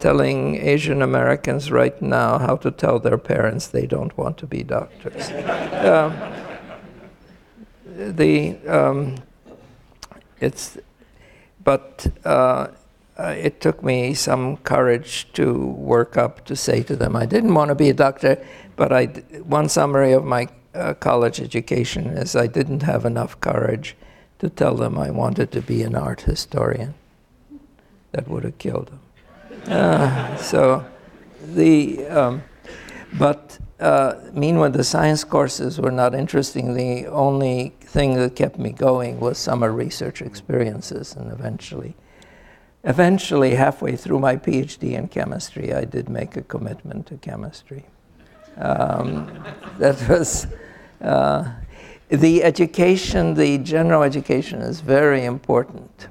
telling Asian Americans right now how to tell their parents they don't want to be doctors. It took me some courage to work up to say to them, I didn't want to be a doctor, but one summary of my college education is I didn't have enough courage to tell them I wanted to be an art historian. That would have killed them. Meanwhile, the science courses were not interesting. The only thing that kept me going was summer research experiences, and eventually, halfway through my PhD in chemistry, I did make a commitment to chemistry. That was the education. The general education is very important,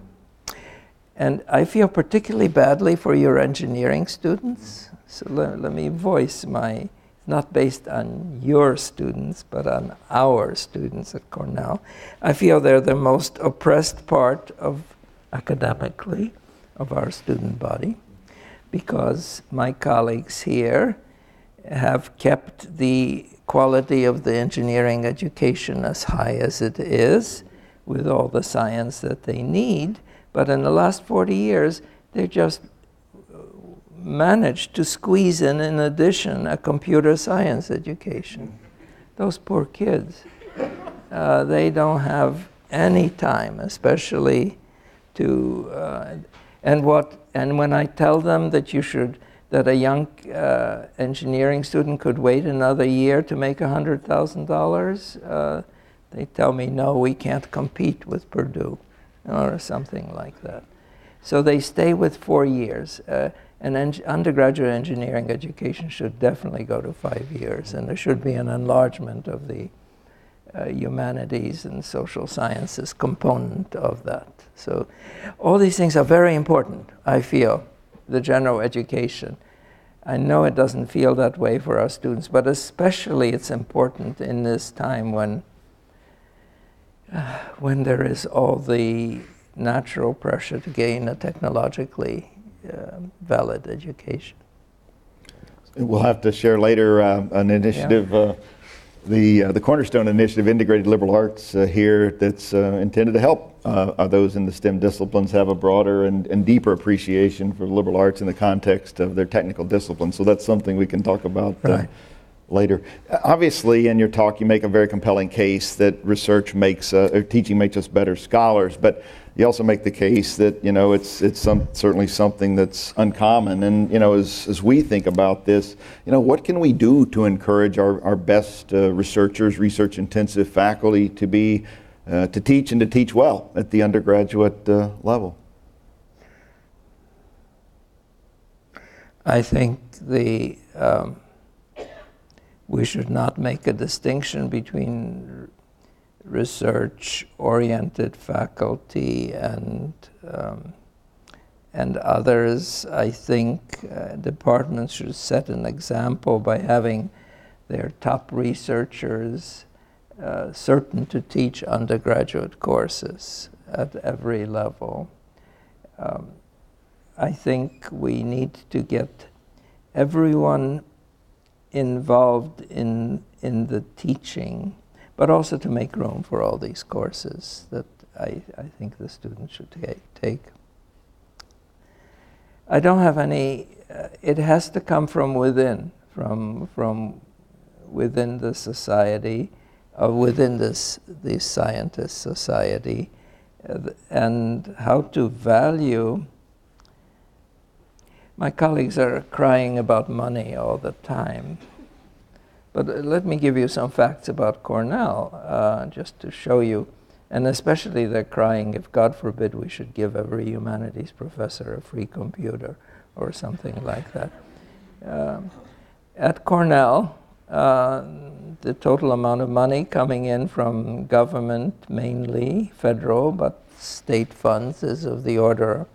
and I feel particularly badly for your engineering students. So let me voice my, not based on your students, but on our students at Cornell. I feel they're the most oppressed part academically of our student body, because my colleagues here have kept the quality of the engineering education as high as it is, with all the science that they need. But in the last 40 years, they just managed to squeeze in addition, a computer science education. Those poor kids, they don't have any time, especially to. And when I tell them that a young engineering student could wait another year to make $100,000, they tell me, no, we can't compete with Purdue, or something like that. So they stay with 4 years. An undergraduate engineering education should definitely go to 5 years, and there should be an enlargement of the humanities and social sciences component of that. So all these things are very important, I feel, the general education. I know it doesn't feel that way for our students, but especially it's important in this time when there is all the natural pressure to gain a technologically valid education. We'll have to share later an initiative, the Cornerstone Initiative, Integrated Liberal Arts here, that's intended to help those in the STEM disciplines have a broader and deeper appreciation for liberal arts in the context of their technical disciplines. So that's something we can talk about later. Obviously, in your talk, you make a very compelling case that research makes, or teaching makes us better scholars, but you also make the case that, you know, it's certainly something that's uncommon. And, you know, as we think about this, you know, what can we do to encourage our best researchers, research-intensive faculty to be, to teach and to teach well at the undergraduate level? I think we should not make a distinction between research-oriented faculty and others. I think departments should set an example by having their top researchers certain to teach undergraduate courses at every level. I think we need to get everyone involved in the teaching, but also to make room for all these courses that I think the students should take. I don't have any, it has to come from within, from within the society, within the scientist society, and how to value. My colleagues are crying about money all the time. But let me give you some facts about Cornell, just to show you. And especially they're crying if, God forbid, we should give every humanities professor a free computer or something like that. At Cornell, the total amount of money coming in from government, mainly federal, but state funds, is of the order of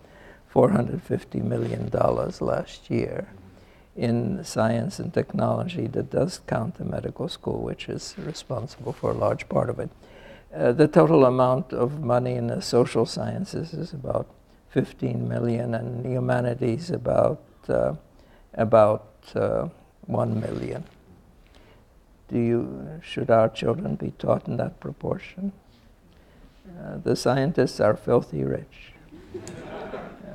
$450 million last year in science and technology. That does count the medical school, which is responsible for a large part of it. The total amount of money in the social sciences is about 15 million, and the humanities about 1 million. Should our children be taught in that proportion? The scientists are filthy rich.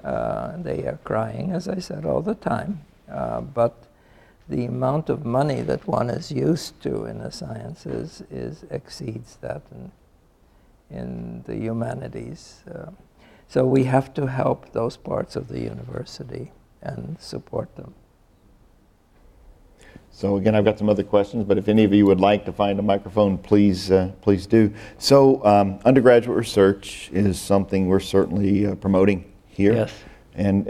They are crying, as I said, all the time. But the amount of money that one is used to in the sciences exceeds that in the humanities. So we have to help those parts of the university and support them. So again, I've got some other questions, but if any of you would like to find a microphone, please do. So undergraduate research is something we're certainly promoting here. Yes. And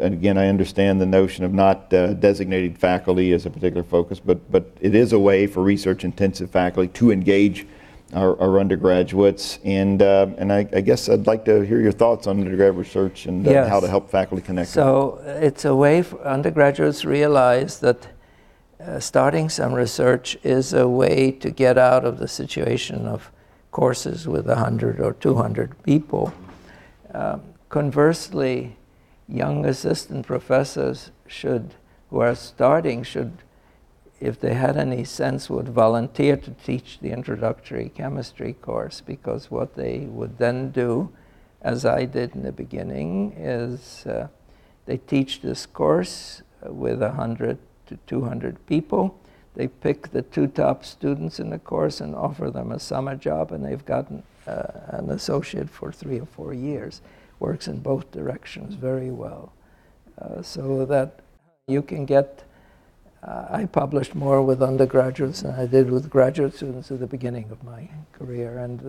again, I understand the notion of not designated faculty as a particular focus, but it is a way for research-intensive faculty to engage our undergraduates. And I guess I'd like to hear your thoughts on undergraduate research and yes, how to help faculty connect. So it's a way for undergraduates realize that starting some research is a way to get out of the situation of courses with 100 or 200 people. Conversely, young assistant professors who are starting should, if they had any sense, would volunteer to teach the introductory chemistry course, because what they would then do, as I did in the beginning, is they teach this course with 100 to 200 people. They pick the two top students in the course and offer them a summer job, and they've gotten an associate for 3 or 4 years. Works in both directions very well. So that you can get, I published more with undergraduates than I did with graduate students at the beginning of my career, and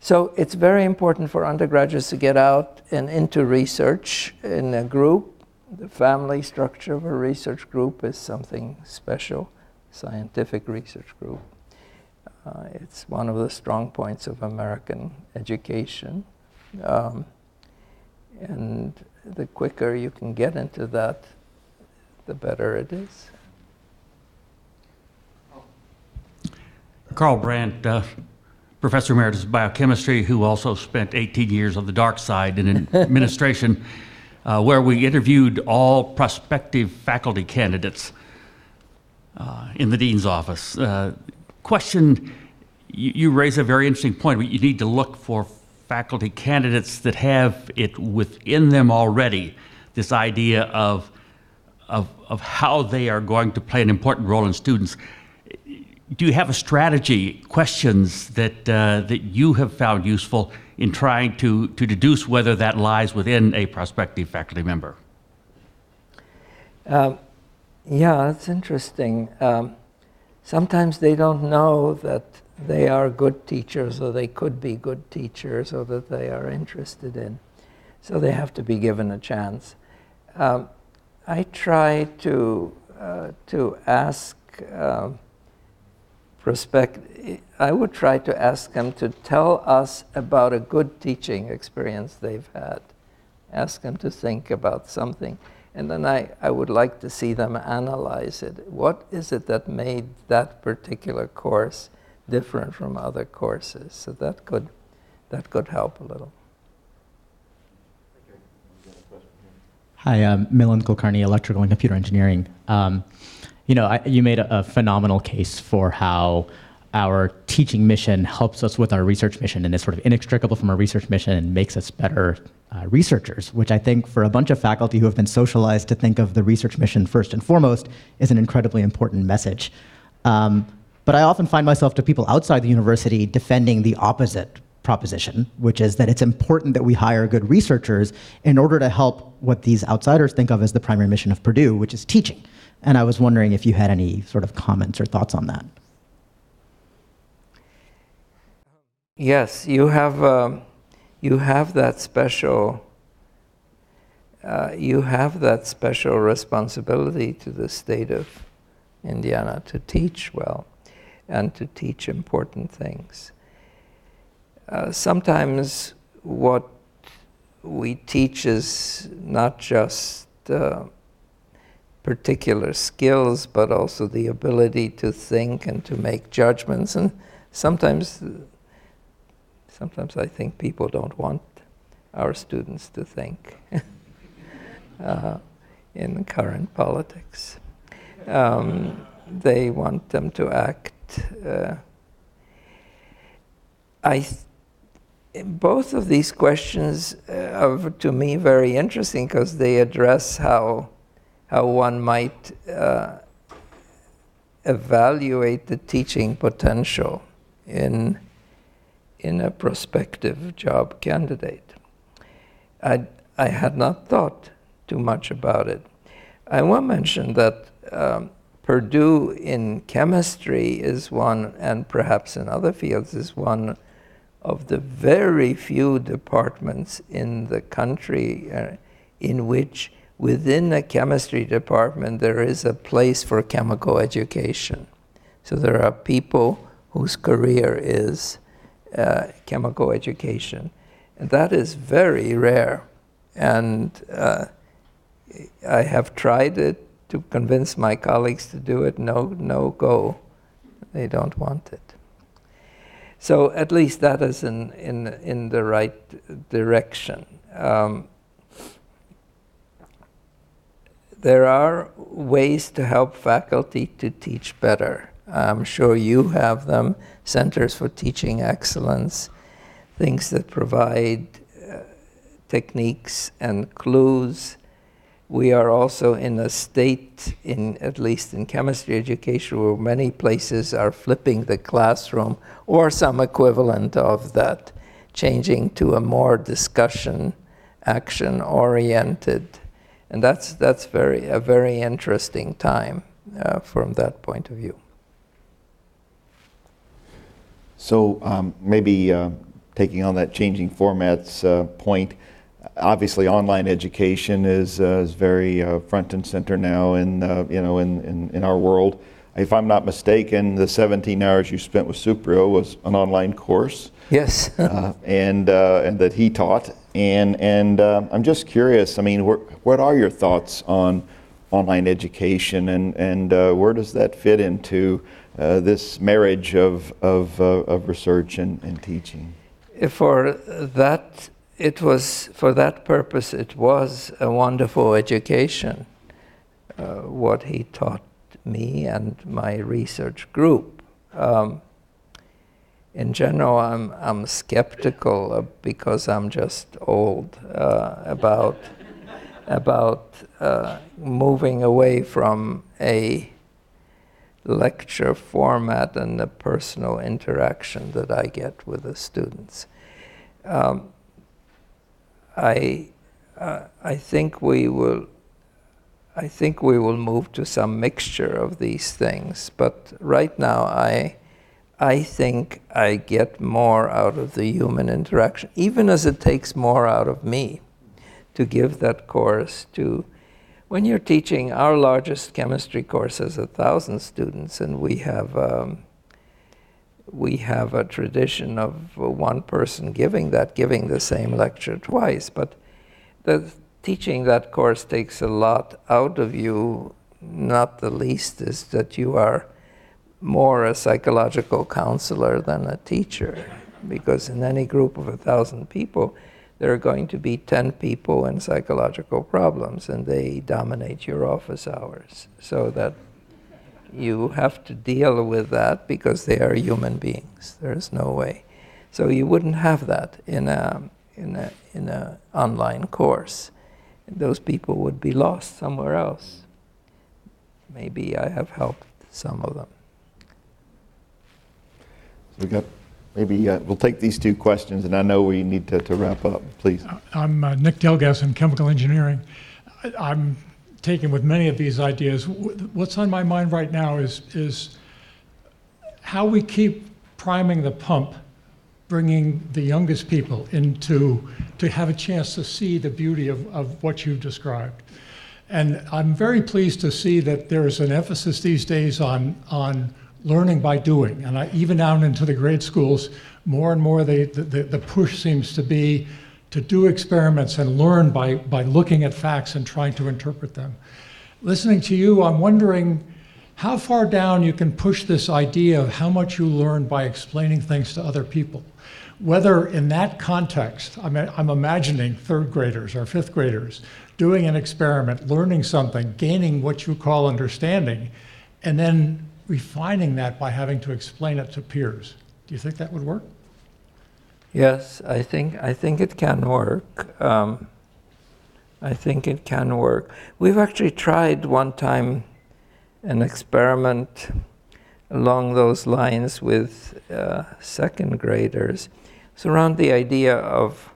so it's very important for undergraduates to get out and into research in a group. The family structure of a research group is something special, scientific research group. It's one of the strong points of American education. And the quicker you can get into that, the better it is. Carl Brandt, Professor Emeritus of Biochemistry, who also spent 18 years on the dark side in administration, where we interviewed all prospective faculty candidates in the dean's office. Question, you raise a very interesting point. You need to look for faculty candidates that have it within them already, this idea of how they are going to play an important role in students. Do you have a strategy, questions that you have found useful in trying to deduce whether that lies within a prospective faculty member? Yeah, that's interesting. Sometimes they don't know that they are good teachers, or they could be good teachers, or that they are interested in. So they have to be given a chance. I try to ask I would try to ask them to tell us about a good teaching experience they've had. Ask them to think about something. And then I would like to see them analyze it. What is it that made that particular course different from other courses? So that could help a little. Hi, Milan Kulkarni, Electrical and Computer Engineering. You made a phenomenal case for how our teaching mission helps us with our research mission and is sort of inextricable from our research mission and makes us better researchers, which I think for a bunch of faculty who have been socialized to think of the research mission first and foremost is an incredibly important message. But I often find myself to people outside the university defending the opposite proposition, which is that it's important that we hire good researchers in order to help what these outsiders think of as the primary mission of Purdue, which is teaching. And I was wondering if you had any sort of comments or thoughts on that. Yes, you have that special responsibility to the state of Indiana to teach well and to teach important things. Sometimes what we teach is not just particular skills, but also the ability to think and to make judgments. And sometimes Sometimes I think people don't want our students to think in current politics. They want them to act. Both of these questions are, to me, very interesting because they address how one might evaluate the teaching potential in a prospective job candidate. I had not thought too much about it. I will mention that Purdue in chemistry is one, and perhaps in other fields, is one of the very few departments in the country in which within a chemistry department there is a place for chemical education. So there are people whose career is chemical education. And that is very rare. And I have tried it to convince my colleagues to do it. No go. They don't want it. So at least that is in the right direction. There are ways to help faculty to teach better. I'm sure you have them, centers for teaching excellence, things that provide techniques and clues. We are also in a state, at least in chemistry education, where many places are flipping the classroom or some equivalent of that, changing to a more discussion, action-oriented. And that's a very interesting time from that point of view. So maybe taking on that changing formats point, obviously online education is very front and center now in our world. If I'm not mistaken, the 17 hours you spent with Supriyo was an online course. Yes. and that he taught. And I'm just curious, I mean, what are your thoughts on online education and where does that fit into this marriage of research and teaching? For that purpose, it was a wonderful education, what he taught me and my research group. In general, I'm skeptical because I'm just old about moving away from a lecture format and the personal interaction that I get with the students. I think we will move to some mixture of these things, but right now I think I get more out of the human interaction, even as it takes more out of me to give that course to. When you're teaching, our largest chemistry course has 1,000 students, and we have a tradition of one person giving the same lecture twice, but teaching that course takes a lot out of you. Not the least is that you are more a psychological counselor than a teacher, because in any group of 1,000 people, there are going to be 10 people in psychological problems, and they dominate your office hours. So that you have to deal with that because they are human beings. There is no way. So you wouldn't have that in a online course. Those people would be lost somewhere else. Maybe I have helped some of them. We'll take these two questions, and I know we need to wrap up, please. I'm Nick Delgass in chemical engineering. I'm taken with many of these ideas. What's on my mind right now is how we keep priming the pump, bringing the youngest people to have a chance to see the beauty of what you've described. And I'm very pleased to see that there is an emphasis these days on learning by doing, and even down into the grade schools, more and more the push seems to be to do experiments and learn by looking at facts and trying to interpret them. Listening to you, I'm wondering how far down you can push this idea of how much you learn by explaining things to other people. Whether in that context, I'm imagining third graders or fifth graders doing an experiment, learning something, gaining what you call understanding, and then refining that by having to explain it to peers. Do you think that would work? Yes, I think it can work. I think it can work. We've actually tried one time an experiment along those lines with second graders. It's around the idea of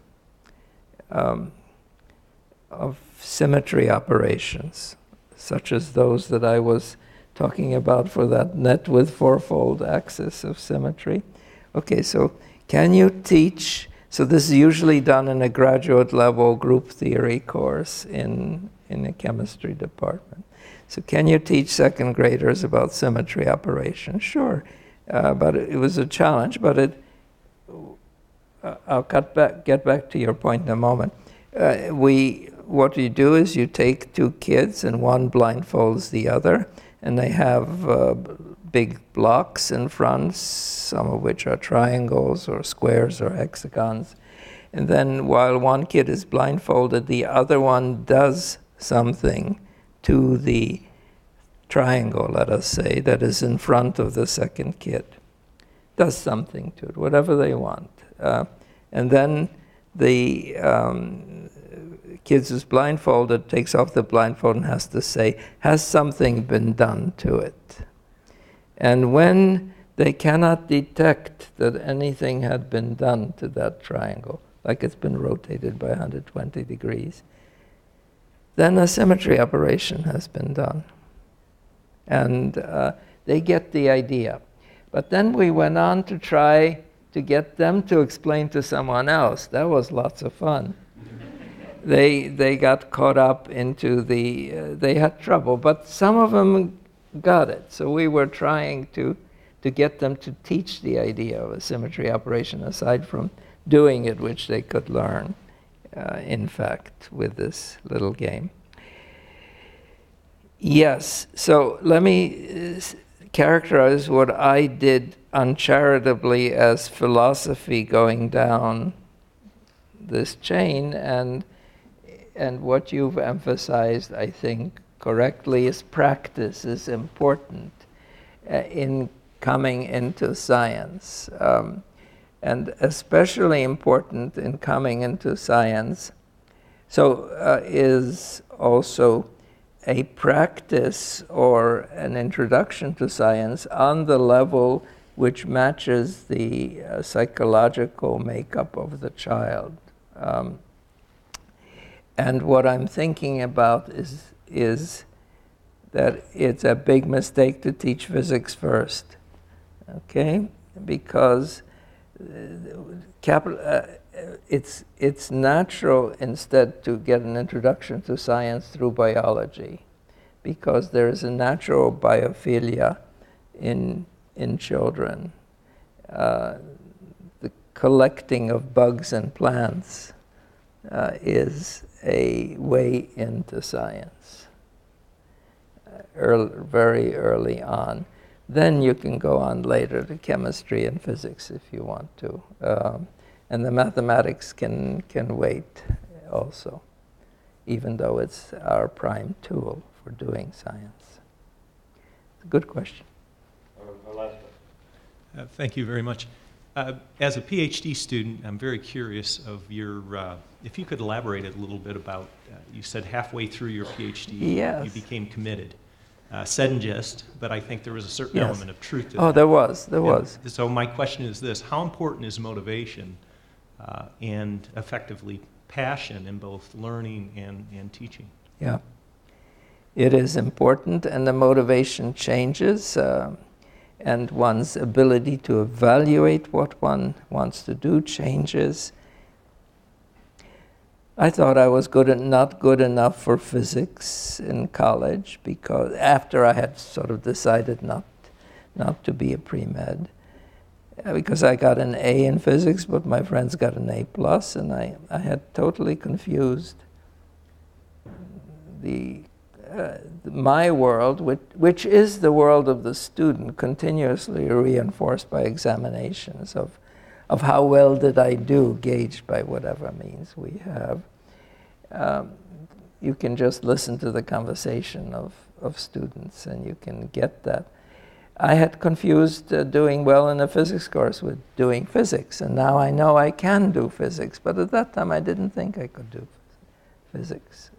symmetry operations, such as those that I was talking about for that net with fourfold axis of symmetry. Okay, so can you teach? So this is usually done in a graduate level group theory course in the chemistry department. So can you teach second graders about symmetry operations? Sure, but it was a challenge, but it, I'll get back to your point in a moment. What you do is you take two kids and one blindfolds the other, and they have big blocks in front, some of which are triangles or squares or hexagons. And then while one kid is blindfolded, the other one does something to the triangle, let us say, that is in front of the second kid. Does something to it, whatever they want. And then the kid who's blindfolded takes off the blindfold and has to say, has something been done to it? And when they cannot detect that anything had been done to that triangle, like it's been rotated by 120 degrees, then a symmetry operation has been done. And they get the idea. But then we went on to try to get them to explain to someone else. That was lots of fun. They got caught up into the, they had trouble, but some of them got it. So we were trying to get them to teach the idea of a symmetry operation aside from doing it, which they could learn. In fact, with this little game. Yes, so let me characterize what I did uncharitably as philosophy going down this chain, and what you've emphasized, I think, correctly, is practice is important in coming into science. And especially important in coming into science, so is also a practice or an introduction to science on the level which matches the psychological makeup of the child. And what I'm thinking about is that it's a big mistake to teach physics first, okay? Because it's natural instead to get an introduction to science through biology, because there is a natural biophilia in children, the collecting of bugs and plants is a way into science very early on. Then you can go on later to chemistry and physics if you want to. And the mathematics can wait also, even though it's our prime tool for doing science. It's a good question. Thank you very much. As a PhD student, I'm very curious of your, if you could elaborate a little bit about, you said halfway through your PhD, yes, you became committed. Said in jest, but I think there was a certain, yes, element of truth to that. Oh, there was. So my question is this: how important is motivation and effectively passion in both learning and teaching? Yeah, it is important, and the motivation changes, and one's ability to evaluate what one wants to do changes. I thought I was not good enough for physics in college, because after I had sort of decided not to be a pre-med, because I got an A in physics, but my friends got an A+, and I had totally confused my world, which is the world of the student, continuously reinforced by examinations of of how well did I do, gauged by whatever means we have. You can just listen to the conversation of students, and you can get that. I had confused doing well in a physics course with doing physics, and now I know I can do physics, but at that time I didn't think I could do physics.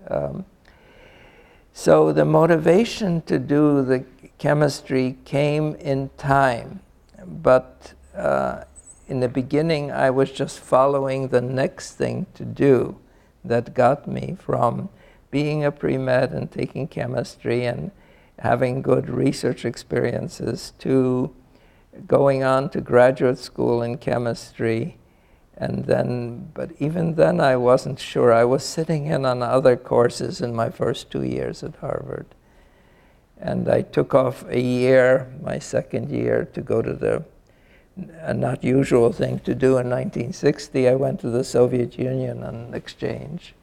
So the motivation to do the chemistry came in time, but in the beginning I was just following the next thing to do that got me from being a pre-med and taking chemistry and having good research experiences to going on to graduate school in chemistry. And then, but even then I wasn't sure. I was sitting in on other courses in my first 2 years at Harvard. And I took off a year, my second year, to go to the not usual thing to do in 1960. I went to the Soviet Union on exchange.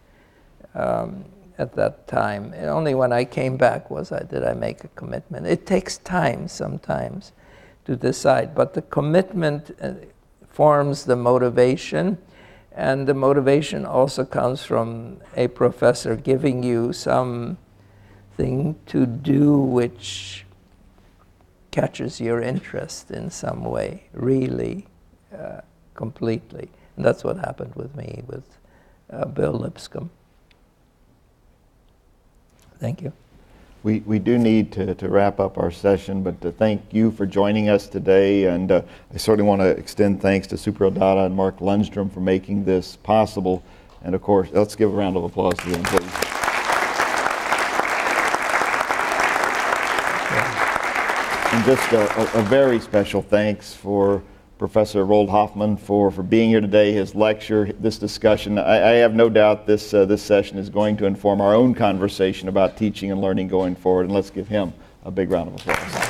At that time, and only when I came back did I make a commitment. It takes time sometimes to decide, but the commitment forms the motivation, and the motivation also comes from a professor giving you something to do which catches your interest in some way, really, completely. And that's what happened with me, with Bill Lipscomb. Thank you. We do need to wrap up our session, but to thank you for joining us today. And I certainly want to extend thanks to Supriyo Datta and Mark Lundstrom for making this possible. And of course, let's give a round of applause to them, please. And just a very special thanks for Professor Roald Hoffmann for being here today, his lecture, this discussion. I have no doubt this session is going to inform our own conversation about teaching and learning going forward. And let's give him a big round of applause.